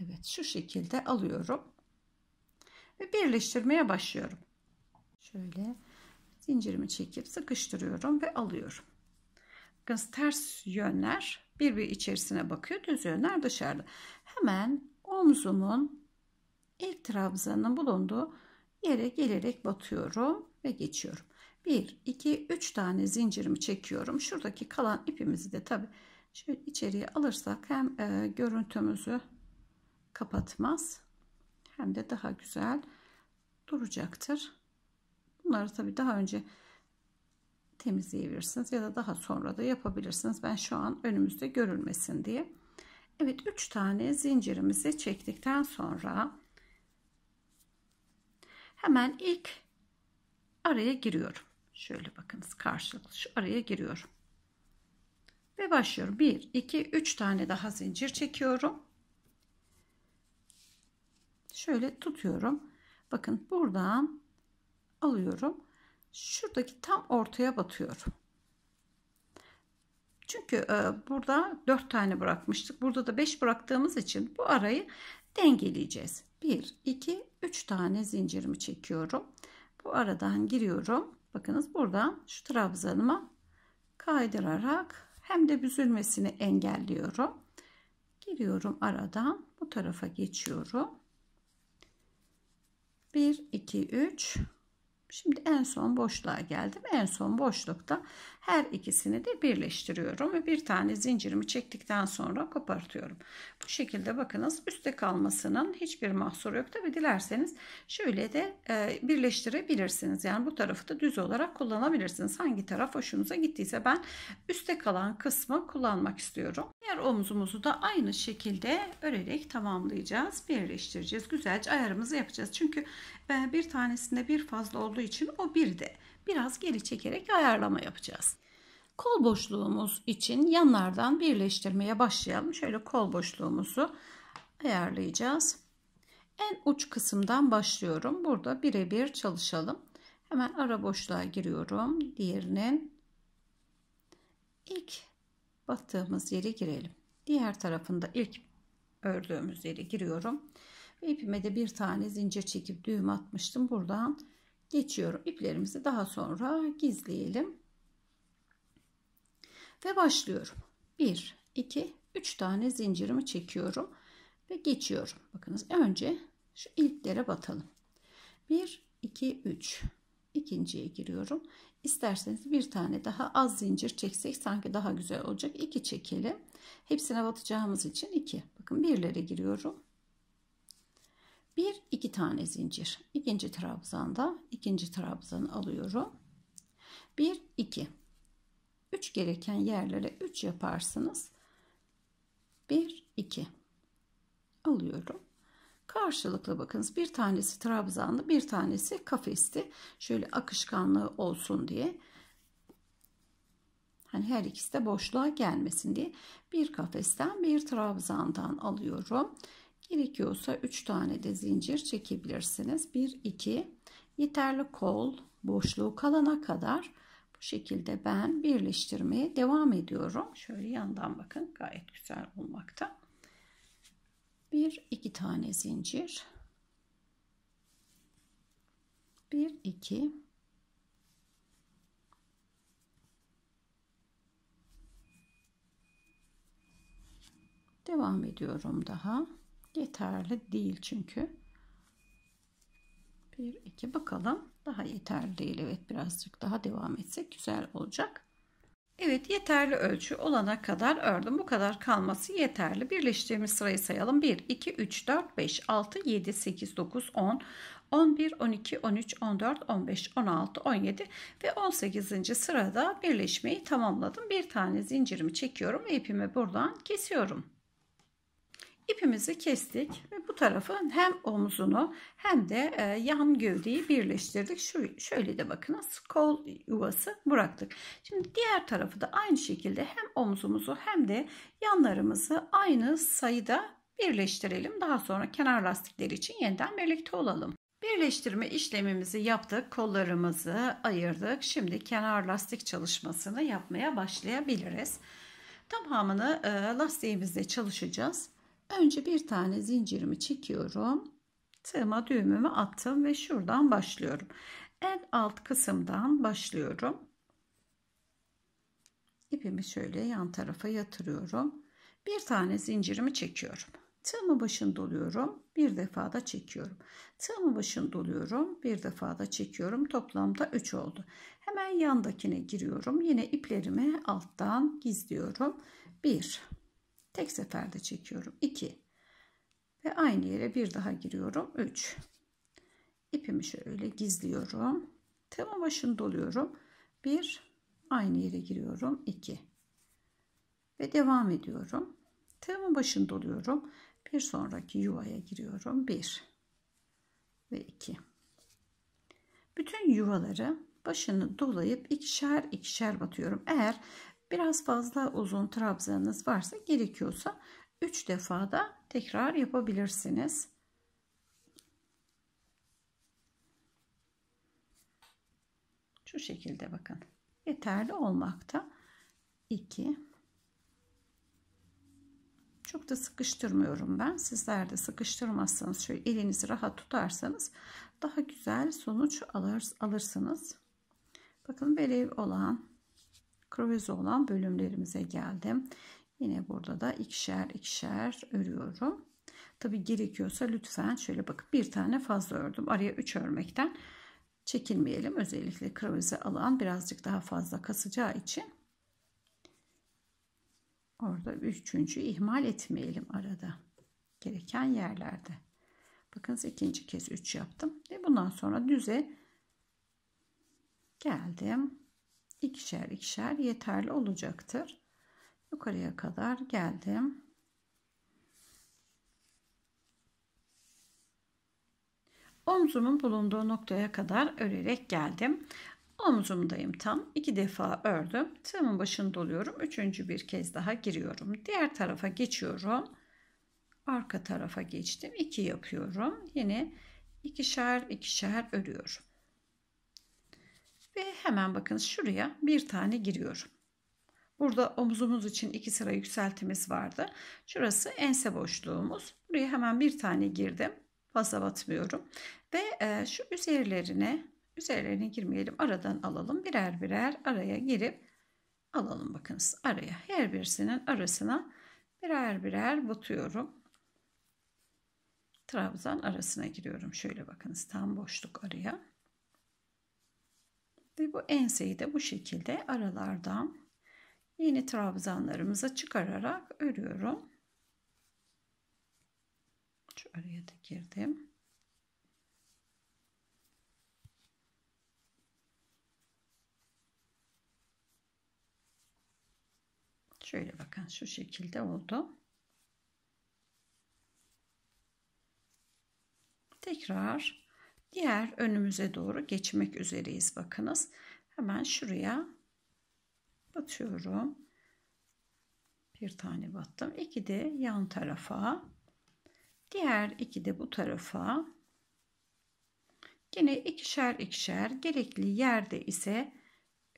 Evet, şu şekilde alıyorum. Ve birleştirmeye başlıyorum. Şöyle zincirimi çekip sıkıştırıyorum ve alıyorum. Bakınız, ters yönler birbiri içerisine bakıyor. Düz yönler dışarıda. Hemen omzumun ilk trabzanın bulunduğu yere gelerek batıyorum ve geçiyorum. bir, iki, üç tane zincirimi çekiyorum. Şuradaki kalan ipimizi de tabii şöyle içeriye alırsak hem e, görüntümüzü kapatmaz hem de daha güzel duracaktır. Bunları tabii daha önce temizleyebilirsiniz ya da daha sonra da yapabilirsiniz. Ben şu an önümüzde görülmesin diye. Evet, üç tane zincirimizi çektikten sonra hemen ilk araya giriyorum. Şöyle bakınız, karşılıklı şu araya giriyorum. Ve başlıyorum. bir, iki, üç tane daha zincir çekiyorum. Şöyle tutuyorum. Bakın, buradan alıyorum. Şuradaki tam ortaya batıyorum. Çünkü e, burada dört tane bırakmıştık. Burada da beş bıraktığımız için bu arayı dengeleyeceğiz. bir, iki, üç tane zincirimi çekiyorum. Bu aradan giriyorum. Bakınız, buradan şu trabzanıma kaydırarak hem de büzülmesini engelliyorum. Giriyorum aradan, bu tarafa geçiyorum. bir, iki, üç. Şimdi en son boşluğa geldim. En son boşlukta her ikisini de birleştiriyorum ve bir tane zincirimi çektikten sonra kopartıyorum. Bu şekilde bakınız, üstte kalmasının hiçbir mahsuru yok. Tabi dilerseniz şöyle de birleştirebilirsiniz. Yani bu tarafı da düz olarak kullanabilirsiniz. Hangi taraf hoşunuza gittiyse, ben üstte kalan kısmı kullanmak istiyorum. Diğer omzumuzu da aynı şekilde örerek tamamlayacağız. Birleştireceğiz. Güzelce ayarımızı yapacağız. Çünkü bir tanesinde bir fazla olduğu için o bir de biraz geri çekerek ayarlama yapacağız. Kol boşluğumuz için yanlardan birleştirmeye başlayalım. Şöyle kol boşluğumuzu ayarlayacağız. En uç kısımdan başlıyorum. Burada birebir çalışalım. Hemen ara boşluğa giriyorum. Diğerinin ilk battığımız yere girelim. Diğer tarafında ilk ördüğümüz yere giriyorum. İpime de bir tane zincir çekip düğüm atmıştım. Buradan geçiyorum. İplerimizi daha sonra gizleyelim. Ve başlıyorum. bir, iki, üç tane zincirimi çekiyorum. Ve geçiyorum. Bakınız, önce şu ilklere batalım. bir, iki, üç. İkinciye giriyorum. İsterseniz bir tane daha az zincir çeksek sanki daha güzel olacak. iki çekelim. Hepsine batacağımız için iki. Bakın birlere giriyorum. bir iki tane zincir. ikinci trabzanda ikinci trabzanı alıyorum. bir iki. üç gereken yerlere üç yaparsınız. bir iki. Alıyorum. Karşılıklı bakınız, bir tanesi trabzanlı, bir tanesi kafesti. Şöyle akışkanlığı olsun diye. Hani her ikisi de boşluğa gelmesin diye. Bir kafesten bir trabzandan alıyorum. Gerekiyorsa üç tane de zincir çekebilirsiniz. bir iki. Yeterli kol boşluğu kalana kadar bu şekilde ben birleştirmeye devam ediyorum. Şöyle yandan bakın, gayet güzel olmakta. bir iki tane zincir. bir iki. Devam ediyorum daha. Yeterli değil çünkü. bir iki, bakalım. Daha yeterli değil. Evet, birazcık daha devam etsek güzel olacak. Evet, yeterli ölçü olana kadar ördüm. Bu kadar kalması yeterli. Birleştirdiğimiz sırayı sayalım. bir, iki, üç, dört, beş, altı, yedi, sekiz, dokuz, on, on bir, on iki, on üç, on dört, on beş, on altı, on yedi ve on sekizinci sırada birleşmeyi tamamladım. Bir tane zincirimi çekiyorum ve ipimi buradan kesiyorum. İpimizi kestik ve bu tarafın hem omzunu hem de yan gövdeyi birleştirdik. Şu, şöyle de bakınız, kol yuvası bıraktık. Şimdi diğer tarafı da aynı şekilde hem omzumuzu hem de yanlarımızı aynı sayıda birleştirelim. Daha sonra kenar lastikleri için yeniden birlikte olalım. Birleştirme işlemimizi yaptık. Kollarımızı ayırdık. Şimdi kenar lastik çalışmasını yapmaya başlayabiliriz. Tamamını lastiğimizle çalışacağız. Önce bir tane zincirimi çekiyorum. Tığıma düğümümü attım ve şuradan başlıyorum. En alt kısımdan başlıyorum. İpimi şöyle yan tarafa yatırıyorum. Bir tane zincirimi çekiyorum. Tığımın başını doluyorum. Bir defa da çekiyorum. Tığımın başını doluyorum. Bir defa da çekiyorum. Toplamda üç oldu. Hemen yandakine giriyorum. Yine iplerimi alttan gizliyorum. bir Tek seferde çekiyorum. iki ve aynı yere bir daha giriyorum. üç İpimi şöyle gizliyorum. Tığımın başını doluyorum. bir aynı yere giriyorum. iki ve devam ediyorum. Tığımın başını doluyorum. Bir sonraki yuvaya giriyorum. bir ve iki. Bütün yuvaları başını dolayıp ikişer ikişer batıyorum. Eğer biraz fazla uzun trabzanınız varsa gerekiyorsa üç defa da tekrar yapabilirsiniz. Şu şekilde bakın. Yeterli olmakta. iki Çok da sıkıştırmıyorum ben. Sizler de sıkıştırmazsanız, şöyle elinizi rahat tutarsanız daha güzel sonuç alır, alırsınız. Bakın böyle olan, kruvaze olan bölümlerimize geldim. Yine burada da ikişer ikişer örüyorum. Tabi gerekiyorsa lütfen şöyle bakıp bir tane fazla ördüm. Araya üç örmekten çekinmeyelim. Özellikle kruvaze alan birazcık daha fazla kasacağı için orada üçüncü ihmal etmeyelim arada. Gereken yerlerde. Bakınız ikinci kez üç yaptım. Ve bundan sonra düze geldim. İkişer ikişer yeterli olacaktır. Yukarıya kadar geldim. Omzumun bulunduğu noktaya kadar örerek geldim. Omzumdayım tam. iki defa ördüm. Tığımın başını doluyorum. Üçüncü bir kez daha giriyorum. Diğer tarafa geçiyorum. Arka tarafa geçtim. iki yapıyorum. Yine ikişer ikişer örüyorum. Ve hemen bakın şuraya bir tane giriyorum. Burada omzumuz için iki sıra yükseltimiz vardı. Şurası ense boşluğumuz. Buraya hemen bir tane girdim. Fazla batmıyorum. Ve e, şu üzerlerine, üzerlerine girmeyelim. Aradan alalım. Birer birer araya girip alalım. Bakınız araya. Her birisinin arasına birer birer batıyorum. Trabzan arasına giriyorum. Şöyle bakınız tam boşluk araya. Ve bu enseyi de bu şekilde aralardan yeni trabzanlarımıza çıkararak örüyorum. Şu araya da girdim. Şöyle bakın, şu şekilde oldu. Tekrar diğer önümüze doğru geçmek üzereyiz. Bakınız, hemen şuraya batıyorum. Bir tane battım. İki de yan tarafa. Diğer iki de bu tarafa. Yine ikişer ikişer, gerekli yerde ise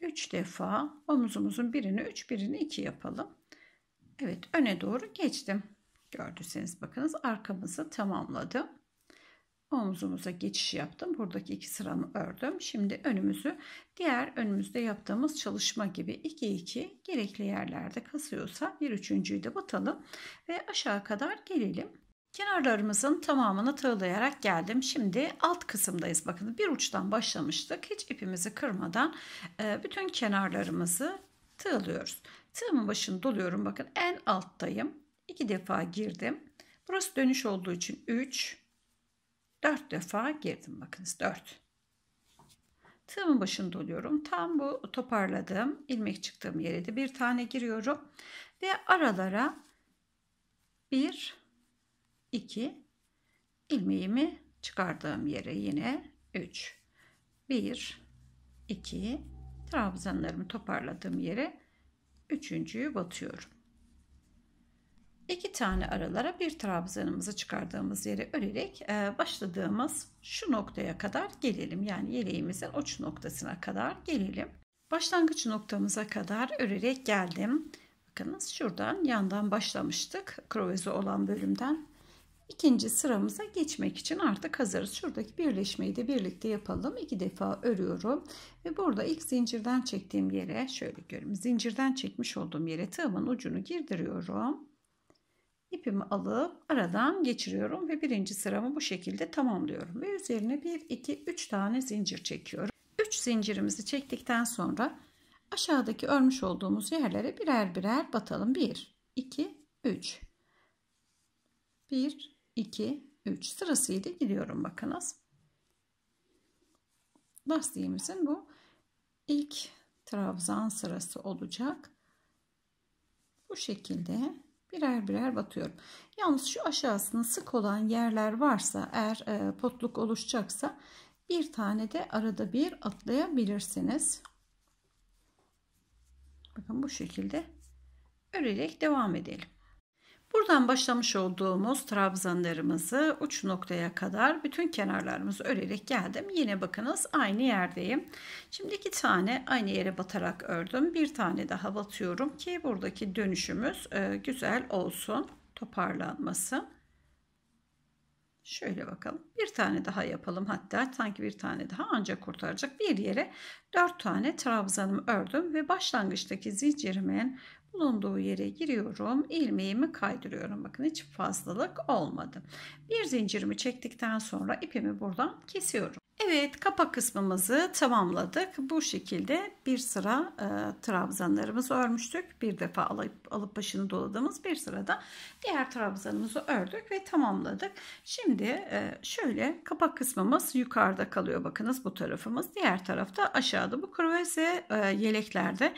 üç defa omuzumuzun birini üç, birini iki yapalım. Evet, öne doğru geçtim. Gördüyseniz bakınız arkamızı tamamladım. Omuzumuza geçiş yaptım. Buradaki iki sıramı ördüm. Şimdi önümüzü diğer önümüzde yaptığımız çalışma gibi iki iki gerekli yerlerde kasıyorsa bir üçüncüyü de batalım ve aşağı kadar gelelim. Kenarlarımızın tamamını tığlayarak geldim. Şimdi alt kısımdayız. Bakın, bir uçtan başlamıştık. Hiç ipimizi kırmadan bütün kenarlarımızı tığlıyoruz. Tığımın başını doluyorum. Bakın, en alttayım. iki defa girdim. Burası dönüş olduğu için üç, dört defa girdim. Bakınız, dört. Tığımın başını doluyorum. Tam bu toparladığım ilmek çıktığım yere de bir tane giriyorum ve aralara bir iki, ilmeğimi çıkardığım yere yine üç, bir, iki, trabzanlarımı toparladığım yere üçüncüyü batıyorum. İki tane aralara bir trabzanımızı çıkardığımız yere örerek başladığımız şu noktaya kadar gelelim. Yani yeleğimizin uç noktasına kadar gelelim. Başlangıç noktamıza kadar örerek geldim. Bakınız, şuradan yandan başlamıştık. Krovize olan bölümden. İkinci sıramıza geçmek için artık hazırız. Şuradaki birleşmeyi de birlikte yapalım. İki defa örüyorum ve burada ilk zincirden çektiğim yere, şöyle görün, zincirden çekmiş olduğum yere tığımın ucunu girdiriyorum. İpimi alıp aradan geçiriyorum ve birinci sıramı bu şekilde tamamlıyorum ve üzerine bir iki üç tane zincir çekiyorum. Üç zincirimizi çektikten sonra aşağıdaki örmüş olduğumuz yerlere birer birer batalım. Bir, iki, üç. Bir, iki, üç sırasıyla gidiyorum. Bakınız, lastiğimizin bu ilk trabzan sırası olacak. Bu şekilde birer birer batıyorum. Yalnız şu aşağısının sık olan yerler varsa, eğer e, potluk oluşacaksa bir tane de arada bir atlayabilirsiniz. Bakın, bu şekilde örerek devam edelim. Buradan başlamış olduğumuz trabzanlarımızı uç noktaya kadar bütün kenarlarımızı örerek geldim. Yine bakınız aynı yerdeyim. Şimdi iki tane aynı yere batarak ördüm. Bir tane daha batıyorum ki buradaki dönüşümüz güzel olsun, toparlanmasın. Şöyle bakalım. Bir tane daha yapalım, hatta sanki bir tane daha ancak kurtaracak. Bir yere dört tane trabzanımı ördüm ve başlangıçtaki zincirimin bulunduğu yere giriyorum, ilmeğimi kaydırıyorum. Bakın, hiç fazlalık olmadı. Bir zincirimi çektikten sonra ipimi buradan kesiyorum. Evet, kapak kısmımızı tamamladık. Bu şekilde bir sıra e, trabzanlarımızı örmüştük. Bir defa alıp, alıp başını doladığımız bir sırada diğer trabzanımızı ördük ve tamamladık. Şimdi e, şöyle kapak kısmımız yukarıda kalıyor. Bakınız, bu tarafımız, diğer tarafta aşağıda. Bu kroşe e, yeleklerde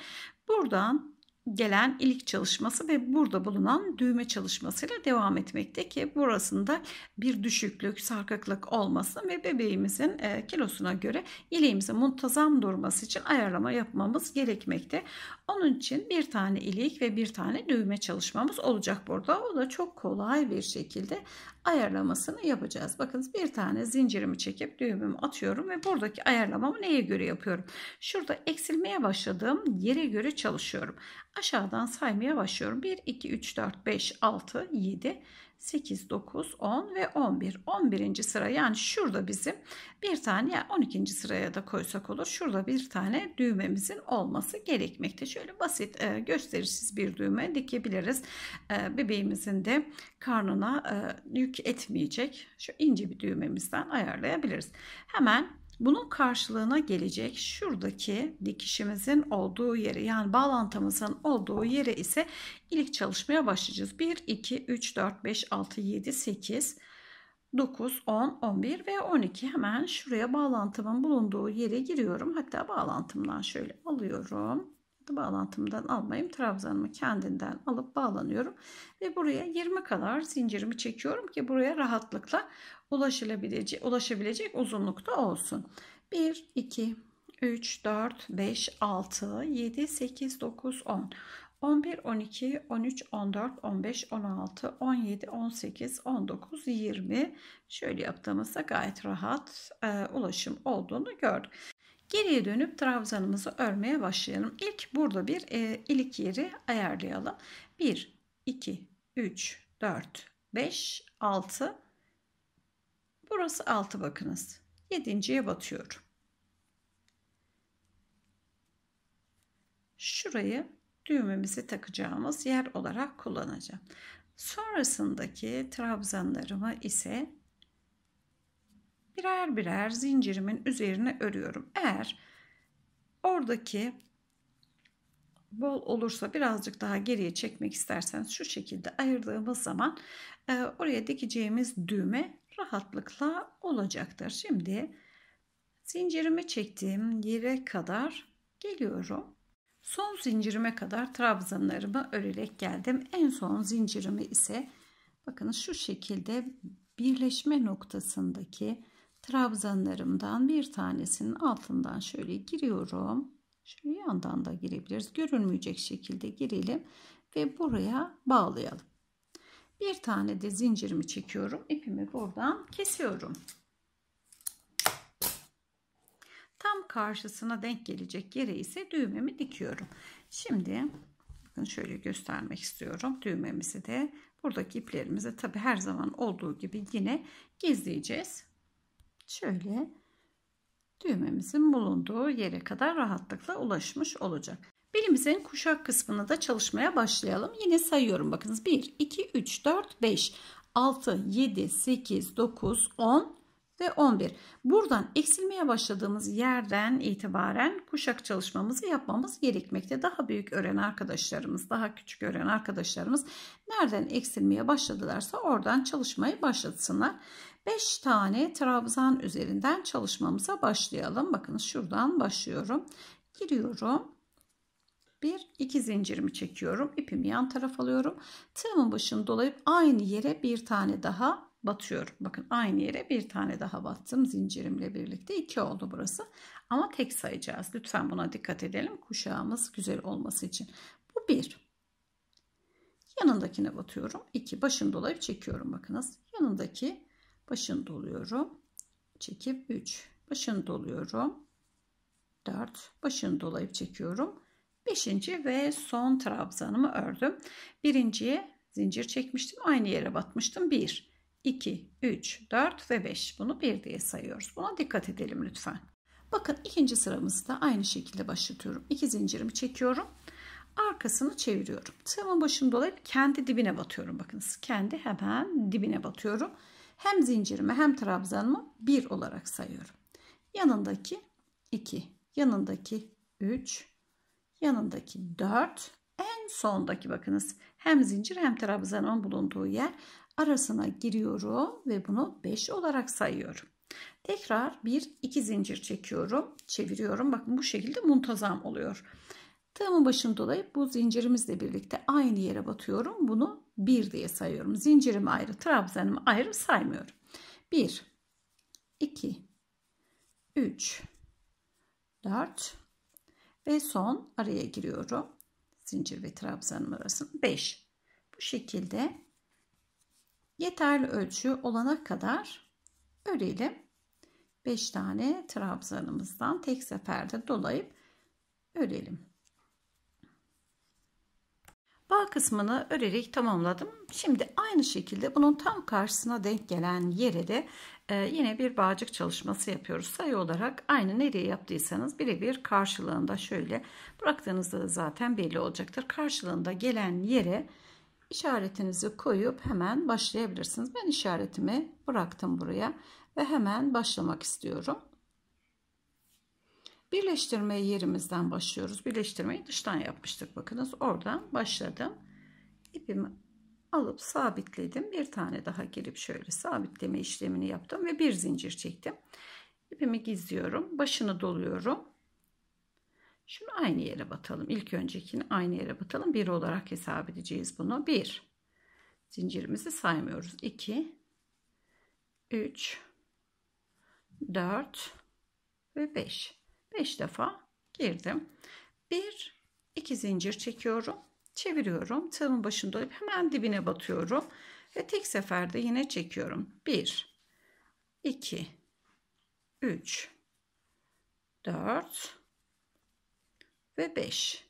buradan gelen ilik çalışması ve burada bulunan düğme çalışmasıyla devam etmekte ki burasında bir düşüklük, sarkıklık olmasın ve bebeğimizin kilosuna göre yeleğimizin muntazam durması için ayarlama yapmamız gerekmekte. Onun için bir tane ilik ve bir tane düğme çalışmamız olacak burada. O da çok kolay bir şekilde ayarlamasını yapacağız. Bakınız, bir tane zincirimi çekip düğümümü atıyorum ve buradaki ayarlamamı neye göre yapıyorum? Şurada eksilmeye başladığım yere göre çalışıyorum. Aşağıdan saymaya başlıyorum. bir, iki, üç, dört, beş, altı, yedi, sekiz, dokuz, on ve on bir. on birinci sıra, yani şurada bizim bir tane, yani on ikinci sıraya da koysak olur. Şurada bir tane düğmemizin olması gerekmekte. Şöyle basit, gösterişsiz bir düğme dikebiliriz. Bebeğimizin de karnına yük etmeyecek. Şu ince bir düğmemizden ayarlayabiliriz. Hemen Bunun karşılığına gelecek şuradaki dikişimizin olduğu yeri, yani bağlantımızın olduğu yere ise ilik çalışmaya başlayacağız. bir, iki, üç, dört, beş, altı, yedi, sekiz, dokuz, on, on bir ve on iki. Hemen şuraya bağlantımın bulunduğu yere giriyorum. Hatta bağlantımdan şöyle alıyorum. Bağlantımdan almayayım. Trabzanımı kendinden alıp bağlanıyorum. Ve buraya yirmi kadar zincirimi çekiyorum ki buraya rahatlıkla ulaşılabilecek, ulaşabilecek uzunlukta olsun. bir, iki, üç, dört, beş, altı, yedi, sekiz, dokuz, on. on bir, on iki, on üç, on dört, on beş, on altı, on yedi, on sekiz, on dokuz, yirmi. Şöyle yaptığımızda gayet rahat e, ulaşım olduğunu gördük. Geriye dönüp trabzanımızı örmeye başlayalım. İlk burada bir e, ilik yeri ayarlayalım. bir, iki, üç, dört, beş, altı. Burası altı, bakınız. yedinciye batıyorum. Şurayı düğmemizi takacağımız yer olarak kullanacağım. Sonrasındaki trabzanlarımı ise birer birer zincirimin üzerine örüyorum. Eğer oradaki bol olursa birazcık daha geriye çekmek isterseniz şu şekilde ayırdığımız zaman e, oraya dikeceğimiz düğme rahatlıkla olacaktır. Şimdi zincirimi çektiğim yere kadar geliyorum. Son zincirime kadar trabzanlarımı örerek geldim. En son zincirimi ise bakın şu şekilde birleşme noktasındaki trabzanlarımdan bir tanesinin altından şöyle giriyorum. Şöyle yandan da girebiliriz. Görünmeyecek şekilde girelim ve buraya bağlayalım. Bir tane de zincirimi çekiyorum. İpimi buradan kesiyorum. Tam karşısına denk gelecek yere ise düğmemi dikiyorum. Şimdi bakın şöyle göstermek istiyorum. Düğmemizi de buradaki iplerimizi tabi her zaman olduğu gibi yine gizleyeceğiz. Şöyle düğmemizin bulunduğu yere kadar rahatlıkla ulaşmış olacak. Belimizin kuşak kısmını da çalışmaya başlayalım. Yine sayıyorum, bakınız. bir, iki, üç, dört, beş, altı, yedi, sekiz, dokuz, on ve on bir. Buradan eksilmeye başladığımız yerden itibaren kuşak çalışmamızı yapmamız gerekmekte. Daha büyük ören arkadaşlarımız, daha küçük ören arkadaşlarımız nereden eksilmeye başladılarsa oradan çalışmayı başlatsınlar. beş tane trabzan üzerinden çalışmamıza başlayalım. Bakın şuradan başlıyorum. Giriyorum. bir, iki zincirimi çekiyorum. İpimi yan tarafa alıyorum. Tığımın başını dolayıp aynı yere bir tane daha batıyorum. Bakın aynı yere bir tane daha battım. Zincirimle birlikte iki oldu burası. Ama tek sayacağız. Lütfen buna dikkat edelim. Kuşağımız güzel olması için. Bu bir. Yanındakine batıyorum. iki. Başını dolayıp çekiyorum. Bakınız. Yanındaki başını doluyorum. Çekip üç. Başını doluyorum. dört. Başını dolayıp çekiyorum. beşinci ve son trabzanımı ördüm. Birinciye zincir çekmiştim. Aynı yere batmıştım. bir, iki, üç, dört ve beş. Bunu bir diye sayıyoruz. Buna dikkat edelim lütfen. Bakın ikinci sıramızı da aynı şekilde başlatıyorum. iki zincirimi çekiyorum. Arkasını çeviriyorum. Tığımın başını dolayıp kendi dibine batıyorum. Bakınız kendi hemen dibine batıyorum. Hem zincirimi hem trabzanımı bir olarak sayıyorum. Yanındaki iki, yanındaki üç, yanındaki dört, en sondaki bakınız hem zincir hem trabzanın bulunduğu yer, arasına giriyorum ve bunu beş olarak sayıyorum. Tekrar bir, iki zincir çekiyorum, çeviriyorum. Bakın bu şekilde muntazam oluyor. Tığımın başını dolayıp bu zincirimizle birlikte aynı yere batıyorum. Bunu bir diye sayıyorum. Zincirimi ayrı, trabzanımı ayrı saymıyorum. bir, iki, üç, dört ve son araya giriyorum. Zincir ve trabzanım arasında beş. Bu şekilde yeterli ölçü olana kadar örelim. beş tane trabzanımızdan tek seferde dolayıp örelim. Bağ kısmını örerek tamamladım. Şimdi aynı şekilde bunun tam karşısına denk gelen yere de e, yine bir bağcık çalışması yapıyoruz. Sayı olarak aynı nereye yaptıysanız birebir karşılığında şöyle bıraktığınızda zaten belli olacaktır. Karşılığında gelen yere işaretinizi koyup hemen başlayabilirsiniz. Ben işaretimi bıraktım buraya ve hemen başlamak istiyorum. Birleştirmeyi yerimizden başlıyoruz. Birleştirmeyi dıştan yapmıştık. Bakınız oradan başladım. İpimi alıp sabitledim. Bir tane daha girip şöyle sabitleme işlemini yaptım ve bir zincir çektim. İpimi gizliyorum. Başını doluyorum. Şimdi aynı yere batalım. İlk öncekini aynı yere batalım. Bir olarak hesap edeceğiz bunu. Bir. Zincirimizi saymıyoruz. İki. Üç. Dört. Ve beş. Beş defa girdim. Bir. iki zincir çekiyorum. Çeviriyorum. Tığımın başını dolayıp hemen dibine batıyorum. Ve tek seferde yine çekiyorum. Bir. İki. Üç. Dört. Ve beş.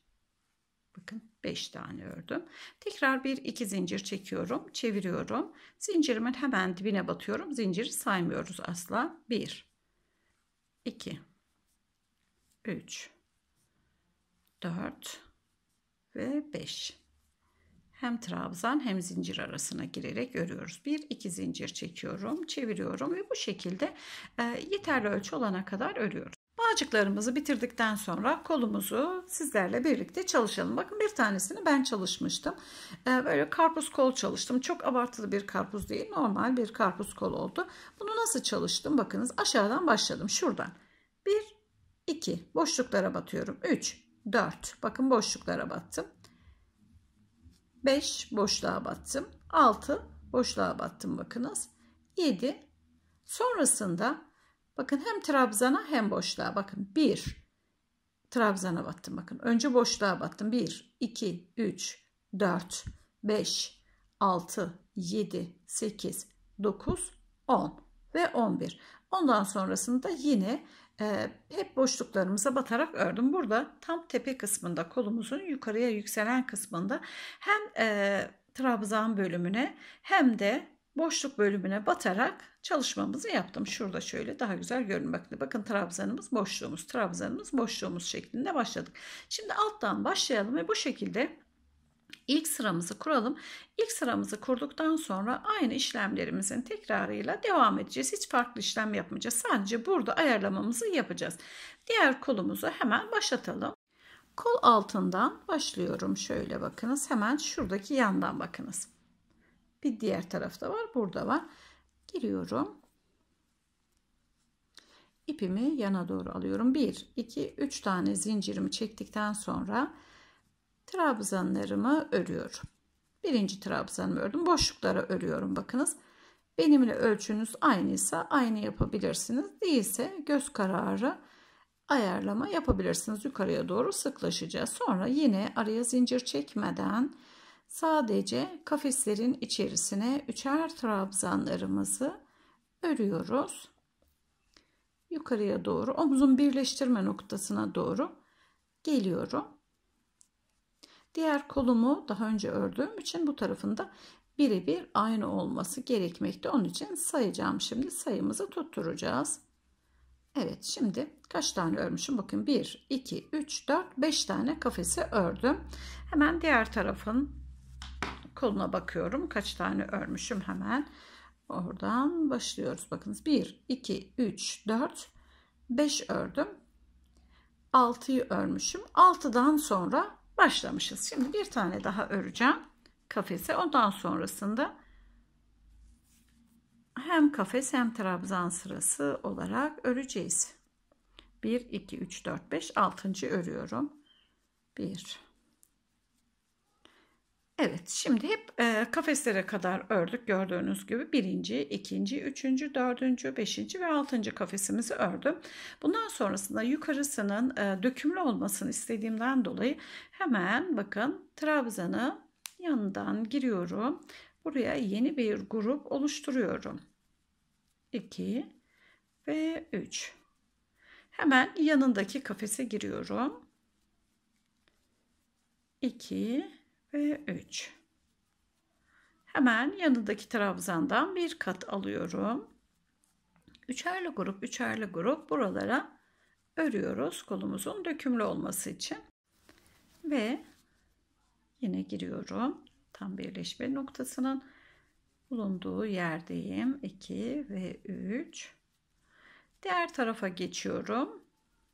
Bakın beş tane ördüm. Tekrar bir iki zincir çekiyorum. Çeviriyorum. Zincirimin hemen dibine batıyorum. Zinciri saymıyoruz asla. bir. iki. üç. dört. Ve beş. Hem trabzan hem zincir arasına girerek örüyoruz. bir iki zincir çekiyorum. Çeviriyorum. Ve bu şekilde e, yeterli ölçü olana kadar örüyoruz. Bağcıklarımızı bitirdikten sonra kolumuzu sizlerle birlikte çalışalım. Bakın bir tanesini ben çalışmıştım. Böyle karpuz kol çalıştım. Çok abartılı bir karpuz değil. Normal bir karpuz kol oldu. Bunu nasıl çalıştım? Bakınız aşağıdan başladım. Şuradan. bir, iki. Boşluklara batıyorum. üç, dört. Bakın boşluklara battım. beş. Boşluğa battım. altı. Boşluğa battım. Bakınız. yedi. Sonrasında bakın hem trabzana hem boşluğa. Bakın bir trabzana battım. Bakın önce boşluğa battım. bir, iki, üç, dört, beş, altı, yedi, sekiz, dokuz, on ve on bir. Ondan sonrasında yine e, hep boşluklarımıza batarak ördüm. Burada tam tepe kısmında kolumuzun yukarıya yükselen kısmında hem e, trabzan bölümüne hem de boşluk bölümüne batarak çalışmamızı yaptım. Şurada şöyle daha güzel görünmekte. Bakın trabzanımız boşluğumuz, trabzanımız boşluğumuz şeklinde başladık. Şimdi alttan başlayalım ve bu şekilde ilk sıramızı kuralım. İlk sıramızı kurduktan sonra aynı işlemlerimizin tekrarıyla devam edeceğiz. Hiç farklı işlem yapmayacağız. Sadece burada ayarlamamızı yapacağız. Diğer kolumuzu hemen başlatalım. Kol altından başlıyorum. Şöyle bakınız. Hemen şuradaki yandan bakınız. Bir diğer tarafta var. Burada var. Giriyorum. İpimi yana doğru alıyorum. bir, iki, üç tane zincirimi çektikten sonra trabzanlarımı örüyorum. Birinci trabzanımı ördüm. Boşluklara örüyorum. Bakınız. Benimle ölçünüz aynıysa aynı yapabilirsiniz. Değilse göz kararı ayarlama yapabilirsiniz. Yukarıya doğru sıklaşacağız. Sonra yine araya zincir çekmeden sadece kafeslerin içerisine üçer trabzanlarımızı örüyoruz. Yukarıya doğru omuzun birleştirme noktasına doğru geliyorum. Diğer kolumu daha önce ördüğüm için bu tarafında birebir aynı olması gerekmekte. Onun için sayacağım şimdi sayımızı tutturacağız. Evet şimdi kaç tane örmüşüm? Bakın bir, iki, üç, dört, beş tane kafesi ördüm. Hemen diğer tarafın koluna bakıyorum. Kaç tane örmüşüm hemen. Oradan başlıyoruz. Bakınız bir, iki, üç, dört, beş ördüm. altıyı örmüşüm. altıdan sonra başlamışız. Şimdi bir tane daha öreceğim kafese. Ondan sonrasında hem kafes hem trabzan sırası olarak öreceğiz. bir, iki, üç, dört, beş, altıncı örüyorum. bir. Evet şimdi hep e, kafeslere kadar ördük gördüğünüz gibi birinci, ikinci, üçüncü, dördüncü, beşinci ve altıncı kafesimizi ördüm. Bundan sonrasında yukarısının e, dökümlü olmasını istediğimden dolayı hemen bakın trabzanı yanından giriyorum. Buraya yeni bir grup oluşturuyorum. iki ve üç. Hemen yanındaki kafese giriyorum. iki ve üç. Hemen yanındaki trabzandan bir kat alıyorum. Üçerli grup, üçerli grup buralara örüyoruz kolumuzun dökümlü olması için. Ve yine giriyorum. Tam birleşme noktasının bulunduğu yerdeyim. iki ve üç. Diğer tarafa geçiyorum.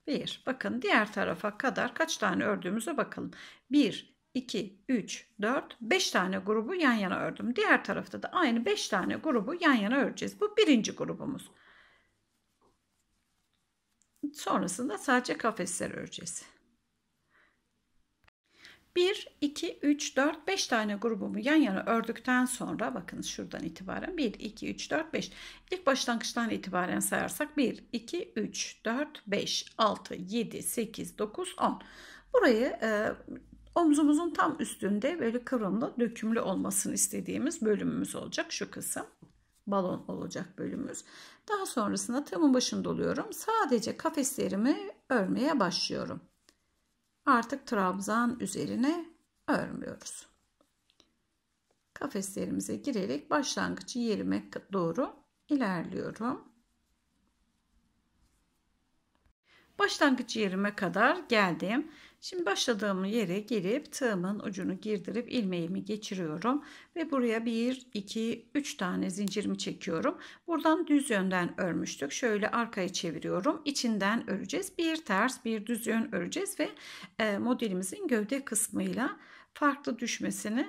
bir. Bakın diğer tarafa kadar kaç tane ördüğümüze bakalım. bir, iki, üç, dört, beş tane grubu yan yana ördüm. Diğer tarafta da aynı beş tane grubu yan yana öreceğiz. Bu birinci grubumuz. Sonrasında sadece kafesleri öreceğiz. bir, iki, üç, dört, beş tane grubumu yan yana ördükten sonra bakın şuradan itibaren bir, iki, üç, dört, beş. İlk başlangıçtan itibaren sayarsak bir, iki, üç, dört, beş, altı, yedi, sekiz, dokuz, on. Burayı e, omzumuzun tam üstünde böyle kıvrımlı, dökümlü olmasını istediğimiz bölümümüz olacak. Şu kısım balon olacak bölümümüz. Daha sonrasında tığımın başında oluyorum. Sadece kafeslerimi örmeye başlıyorum. Artık trabzan üzerine örmüyoruz. Kafeslerimize girerek başlangıç yerime doğru ilerliyorum. Başlangıç yerime kadar geldim. Şimdi başladığım yere girip tığımın ucunu girdirip ilmeğimi geçiriyorum ve buraya bir, iki, üç tane zincirimi çekiyorum. Buradan düz yönden örmüştük. Şöyle arkaya çeviriyorum. İçinden öreceğiz. Bir ters, bir düz yön öreceğiz ve modelimizin gövde kısmıyla farklı düşmesini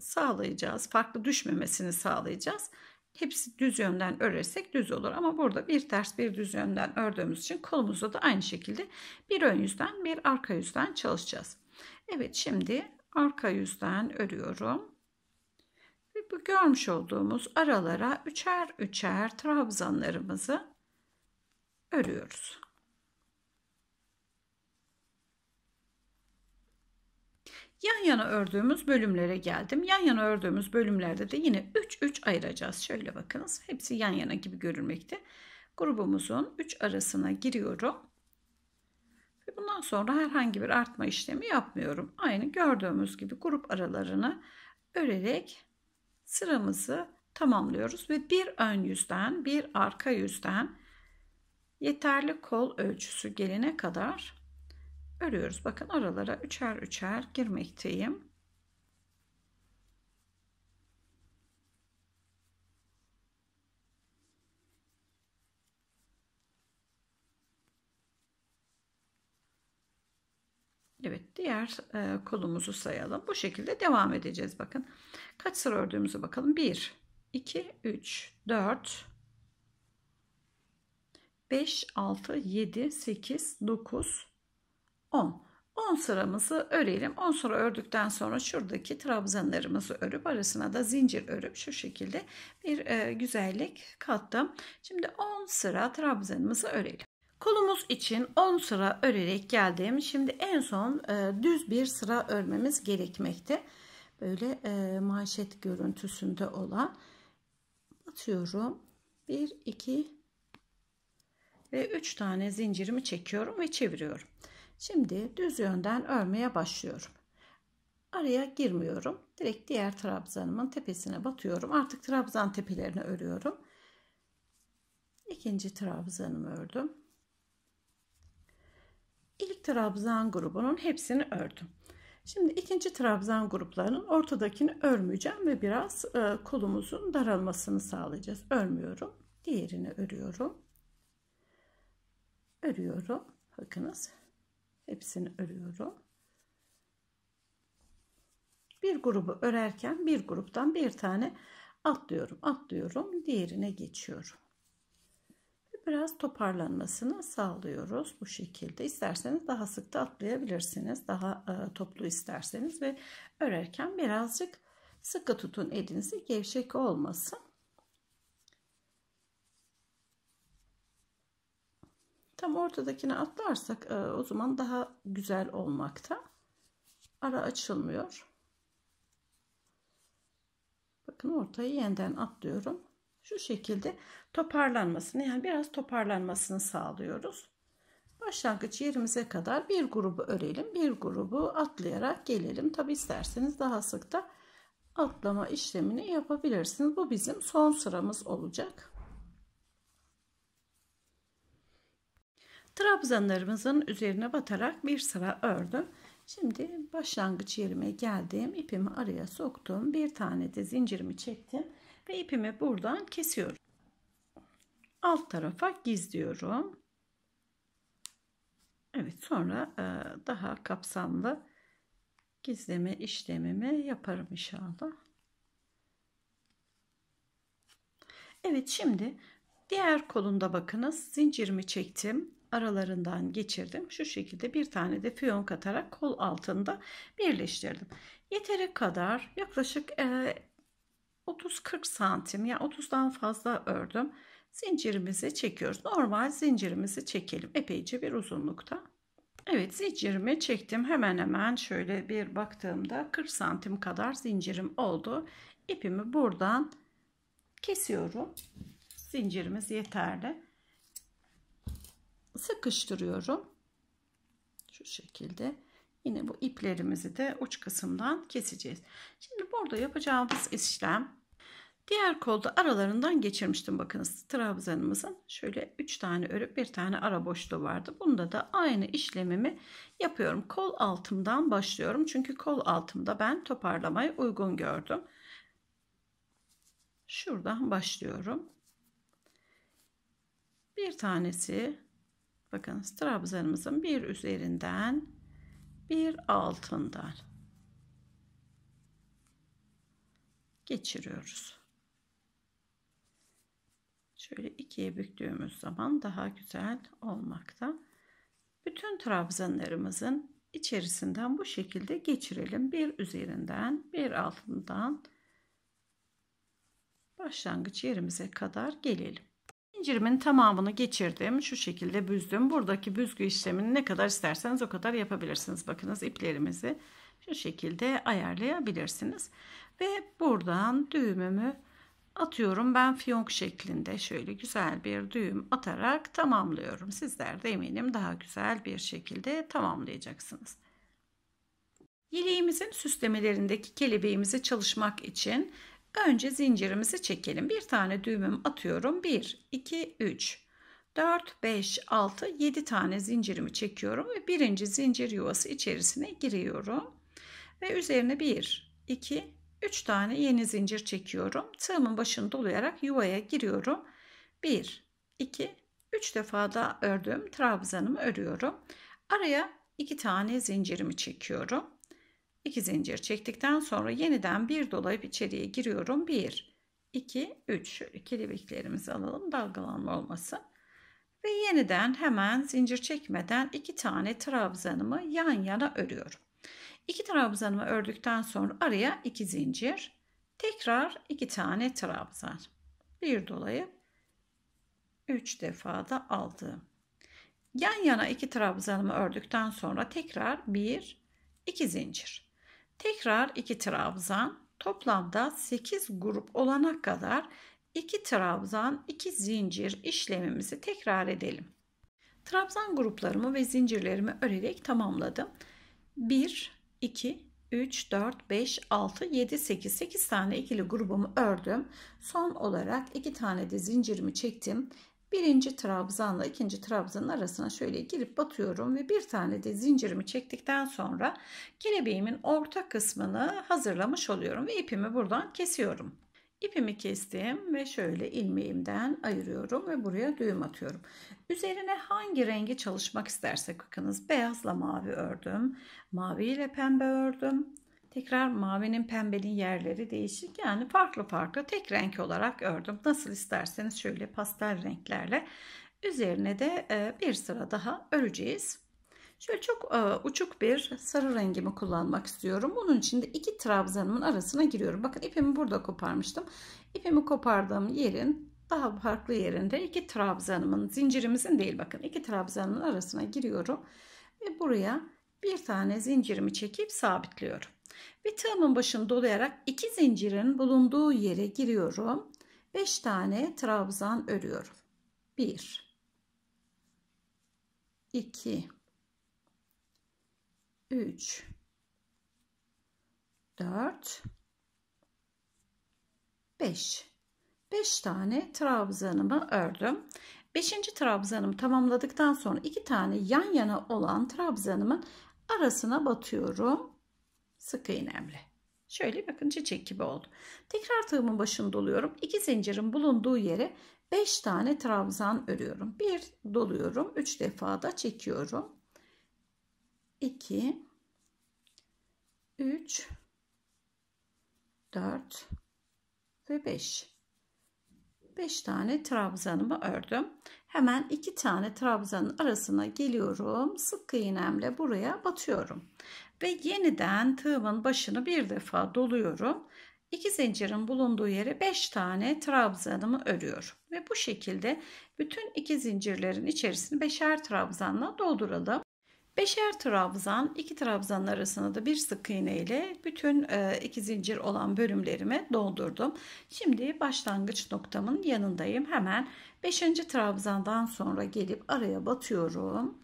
sağlayacağız. Farklı düşmemesini sağlayacağız. Hepsi düz yönden örersek düz olur ama burada bir ters bir düz yönden ördüğümüz için kolumuzda da aynı şekilde bir ön yüzden bir arka yüzden çalışacağız. Evet, şimdi arka yüzden örüyorum. Ve bu görmüş olduğumuz aralara üçer üçer trabzanlarımızı örüyoruz. Yan yana ördüğümüz bölümlere geldim. Yan yana ördüğümüz bölümlerde de yine üç üç ayıracağız. Şöyle bakınız. Hepsi yan yana gibi görülmekte. Grubumuzun üç arasına giriyorum. Ve bundan sonra herhangi bir artma işlemi yapmıyorum. Aynı gördüğümüz gibi grup aralarını örerek sıramızı tamamlıyoruz. Ve bir ön yüzden bir arka yüzden yeterli kol ölçüsü gelene kadar örüyoruz. Bakın aralara üçer üçer girmekteyim. Evet, diğer e, kolumuzu sayalım. Bu şekilde devam edeceğiz. Bakın kaç sıra ördüğümüze bakalım. bir, iki, üç, dört, beş, altı, yedi, sekiz, dokuz, on. on sıramızı örelim. on sıra ördükten sonra şuradaki trabzanlarımızı örüp arasına da zincir örüp şu şekilde bir e, güzellik kattım. Şimdi on sıra trabzanımızı örelim. Kolumuz için on sıra örerek geldim. Şimdi en son e, düz bir sıra örmemiz gerekmekte. Böyle e, manşet görüntüsünde olan atıyorum. bir, iki ve üç tane zincirimi çekiyorum ve çeviriyorum. Şimdi düz yönden örmeye başlıyorum. Araya girmiyorum. Direkt diğer trabzanımın tepesine batıyorum. Artık trabzan tepelerini örüyorum. İkinci trabzanımı ördüm. İlk trabzan grubunun hepsini ördüm. Şimdi ikinci trabzan gruplarının ortadakini örmeyeceğim ve biraz kolumuzun daralmasını sağlayacağız. Örmüyorum. Diğerini örüyorum. Örüyorum. Bakınız. Hepsini örüyorum. Bir grubu örerken bir gruptan bir tane atlıyorum. Atlıyorum. Diğerine geçiyorum. Biraz toparlanmasını sağlıyoruz. Bu şekilde. İsterseniz daha sık da atlayabilirsiniz. Daha toplu isterseniz ve örerken birazcık sıkı tutun elinizi. Gevşek olmasın. Tam ortadakine atlarsak o zaman daha güzel olmakta. Ara açılmıyor. Bakın ortayı yeniden atlıyorum. Şu şekilde toparlanmasını yani biraz toparlanmasını sağlıyoruz. Başlangıç yerimize kadar bir grubu örelim. Bir grubu atlayarak gelelim. Tabi isterseniz daha sık da atlama işlemini yapabilirsiniz. Bu bizim son sıramız olacak. Trabzanlarımızın üzerine batarak bir sıra ördüm. Şimdi başlangıç yerime geldim. İpimi araya soktum. Bir tane de zincirimi çektim. Ve ipimi buradan kesiyorum. Alt tarafa gizliyorum. Evet, sonra daha kapsamlı gizleme işlemimi yaparım inşallah. Evet, şimdi diğer kolunda bakınız, zincirimi çektim, aralarından geçirdim, şu şekilde bir tane de fiyon katarak kol altında birleştirdim. Yeteri kadar, yaklaşık otuz kırk santim, yani otuzdan fazla ördüm. Zincirimizi çekiyoruz. Normal zincirimizi çekelim. Epeyce bir uzunlukta. Evet, zincirimi çektim. Hemen hemen şöyle bir baktığımda kırk santim kadar zincirim oldu. İpimi buradan kesiyorum. Zincirimiz yeterli. Sıkıştırıyorum. Şu şekilde. Yine bu iplerimizi de uç kısımdan keseceğiz. Şimdi burada yapacağımız işlem, diğer kolda aralarından geçirmiştim. Bakınız, trabzanımızın şöyle üç tane örüp bir tane ara boşluğu vardı. Bunda da aynı işlemimi yapıyorum. Kol altımdan başlıyorum. Çünkü kol altımda ben toparlamayı uygun gördüm. Şuradan başlıyorum. Bir tanesi, bakınız, trabzanımızın bir üzerinden, bir altından geçiriyoruz. Şöyle ikiye büktüğümüz zaman daha güzel olmakta. Bütün trabzanlarımızın içerisinden bu şekilde geçirelim. Bir üzerinden, bir altından başlangıç yerimize kadar gelelim. Zincirimin tamamını geçirdim. Şu şekilde büzdüm. Buradaki büzgü işlemini ne kadar isterseniz o kadar yapabilirsiniz. Bakınız, iplerimizi şu şekilde ayarlayabilirsiniz. Ve buradan düğümümü atıyorum. Ben fiyonk şeklinde şöyle güzel bir düğüm atarak tamamlıyorum. Sizler de eminim daha güzel bir şekilde tamamlayacaksınız. Yeleğimizin süslemelerindeki kelebeğimizi çalışmak için önce zincirimizi çekelim. Bir tane düğümüm atıyorum. bir, iki, üç, dört, beş, altı, yedi tane zincirimi çekiyorum ve birinci zincir yuvası içerisine giriyorum. Ve üzerine bir, iki, üç tane yeni zincir çekiyorum. Tığımın başını dolayarak yuvaya giriyorum. bir, iki, üç defa da ördüğüm trabzanımı örüyorum. Araya iki tane zincirimi çekiyorum. iki zincir çektikten sonra yeniden bir dolayıp içeriye giriyorum. bir, iki, üç. Şöyle kelebeklerimizi alalım, dalgalanma olmasın. Ve yeniden hemen zincir çekmeden iki tane trabzanımı yan yana örüyorum. iki trabzanımı ördükten sonra araya iki zincir, tekrar iki tane trabzan, bir dolayıp üç defa da aldım. Yan yana iki trabzanımı ördükten sonra tekrar bir, iki zincir, tekrar iki trabzan, toplamda sekiz grup olana kadar iki trabzan, iki zincir işlemimizi tekrar edelim. Trabzan gruplarımı ve zincirlerimi örerek tamamladım. bir, iki, üç, dört, beş, altı, yedi, sekiz. sekiz tane ikili grubumu ördüm. Son olarak iki tane de zincirimi çektim. Birinci trabzanla ikinci trabzanın arasına şöyle girip batıyorum ve bir tane de zincirimi çektikten sonra kelebeğimin orta kısmını hazırlamış oluyorum ve ipimi buradan kesiyorum. İpimi kestim ve şöyle ilmeğimden ayırıyorum ve buraya düğüm atıyorum. Üzerine hangi rengi çalışmak istersek, bakınız, beyazla mavi ördüm, mavi ile pembe ördüm. Tekrar mavinin, pembenin yerleri değişik, yani farklı farklı tek renk olarak ördüm. Nasıl isterseniz şöyle pastel renklerle üzerine de bir sıra daha öreceğiz. Şöyle çok uçuk bir sarı rengimi kullanmak istiyorum. Bunun için de iki trabzanımın arasına giriyorum. Bakın, ipimi burada koparmıştım. İpimi kopardığım yerin daha farklı yerinde iki trabzanımın, zincirimizin değil, bakın, iki trabzanımın arasına giriyorum ve buraya bir tane zincirimi çekip sabitliyorum. Ve tığımın başını dolayarak iki zincirin bulunduğu yere giriyorum. beş tane trabzan örüyorum. bir, iki, üç, dört, beş. beş tane trabzanımı ördüm. beşinci trabzanımı tamamladıktan sonra iki tane yan yana olan trabzanımın arasına batıyorum. Sık iğnemle. Şöyle, bakın, çiçek gibi oldu. Tekrar tığımın başını doluyorum. iki zincirin bulunduğu yere beş tane trabzan örüyorum. bir doluyorum. üç defa da çekiyorum. iki, üç, dört ve beş. beş tane trabzanımı ördüm. Hemen iki tane trabzanın arasına geliyorum. Sık iğnemle buraya batıyorum. Ve yeniden tığımın başını bir defa doluyorum. iki zincirin bulunduğu yere beş tane trabzanımı örüyorum. Ve bu şekilde bütün iki zincirlerin içerisini beşer trabzanla dolduralım. beşer trabzan, iki trabzanın arasına da bir sık iğne ile bütün iki zincir olan bölümlerimi doldurdum. Şimdi başlangıç noktamın yanındayım. Hemen beşinci trabzandan sonra gelip araya batıyorum.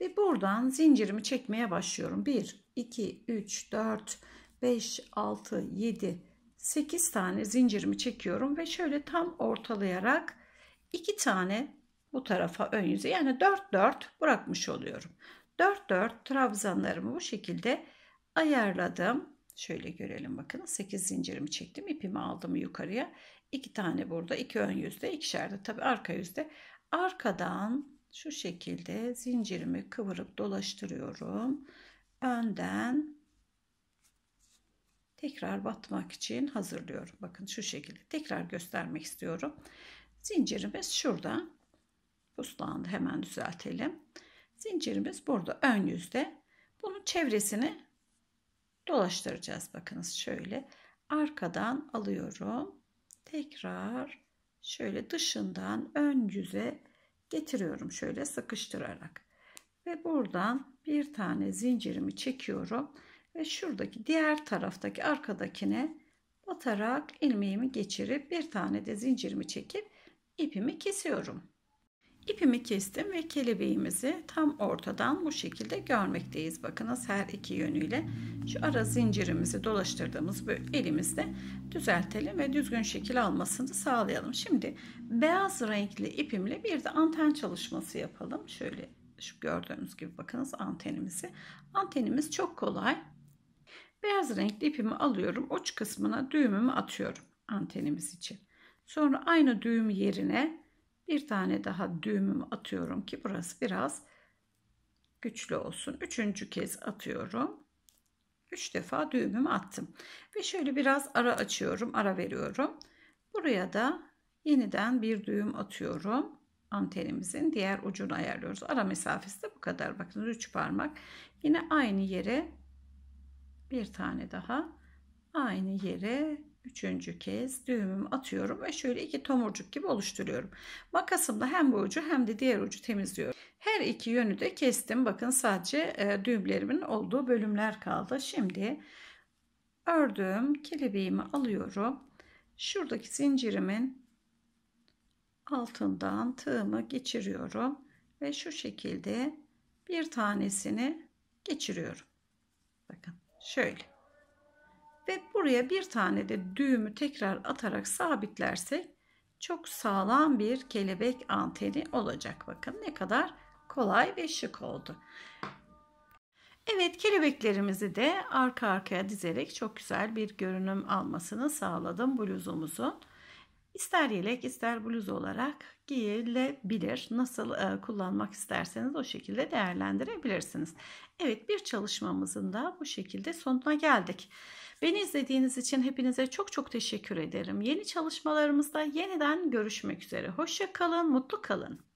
Ve buradan zincirimi çekmeye başlıyorum. bir, iki, üç, dört, beş, altı, yedi, sekiz tane zincirimi çekiyorum. Ve şöyle tam ortalayarak iki tane bu tarafa ön yüze, yani dört dört bırakmış oluyorum. dört dört trabzanlarımı bu şekilde ayarladım. Şöyle görelim, bakın sekiz zincirimi çektim, ipimi aldım yukarıya. iki tane burada, iki ön yüzde, ikişer de tabii arka yüzde. Arkadan şu şekilde zincirimi kıvırıp dolaştırıyorum. Önden tekrar batmak için hazırlıyorum. Bakın şu şekilde tekrar göstermek istiyorum. Zincirimiz şurada. Uslandı, hemen düzeltelim. Zincirimiz burada ön yüzde. Bunun çevresini dolaştıracağız. Bakınız şöyle arkadan alıyorum. Tekrar şöyle dışından ön yüze getiriyorum. Şöyle sıkıştırarak. Ve buradan bir tane zincirimi çekiyorum. Ve şuradaki diğer taraftaki arkadakine batarak ilmeğimi geçirip bir tane de zincirimi çekip ipimi kesiyorum. İpimi kestim ve kelebeğimizi tam ortadan bu şekilde görmekteyiz. Bakınız her iki yönüyle şu ara zincirimizi dolaştırdığımız böyle elimizde düzeltelim ve düzgün şekil almasını sağlayalım. Şimdi beyaz renkli ipimle bir de anten çalışması yapalım. Şöyle şu gördüğünüz gibi bakınız antenimizi. Antenimiz çok kolay. Beyaz renkli ipimi alıyorum. Uç kısmına düğümümü atıyorum antenimiz için. Sonra aynı düğüm yerine bir tane daha düğümümü atıyorum ki burası biraz güçlü olsun. Üçüncü kez atıyorum. Üç defa düğümümü attım. Ve şöyle biraz ara açıyorum. Ara veriyorum. Buraya da yeniden bir düğüm atıyorum. Antenimizin diğer ucunu ayarlıyoruz. Ara mesafesi de bu kadar. Bakın üç parmak. Yine aynı yere bir tane daha. Aynı yere üçüncü kez düğümümü atıyorum ve şöyle iki tomurcuk gibi oluşturuyorum. Makasımla hem bu ucu hem de diğer ucu temizliyorum. Her iki yönü de kestim. Bakın sadece düğümlerimin olduğu bölümler kaldı. Şimdi ördüğüm kelebeğimi alıyorum. Şuradaki zincirimin altından tığımı geçiriyorum ve şu şekilde bir tanesini geçiriyorum. Bakın şöyle. Ve buraya bir tane de düğümü tekrar atarak sabitlersek çok sağlam bir kelebek anteni olacak. Bakın ne kadar kolay ve şık oldu. Evet, kelebeklerimizi de arka arkaya dizerek çok güzel bir görünüm almasını sağladım bluzumuzun. İster yelek ister bluz olarak giyilebilir. Nasıl e, kullanmak isterseniz o şekilde değerlendirebilirsiniz. Evet, bir çalışmamızın da bu şekilde sonuna geldik. Beni izlediğiniz için hepinize çok çok teşekkür ederim. Yeni çalışmalarımızda yeniden görüşmek üzere. Hoşça kalın, mutlu kalın.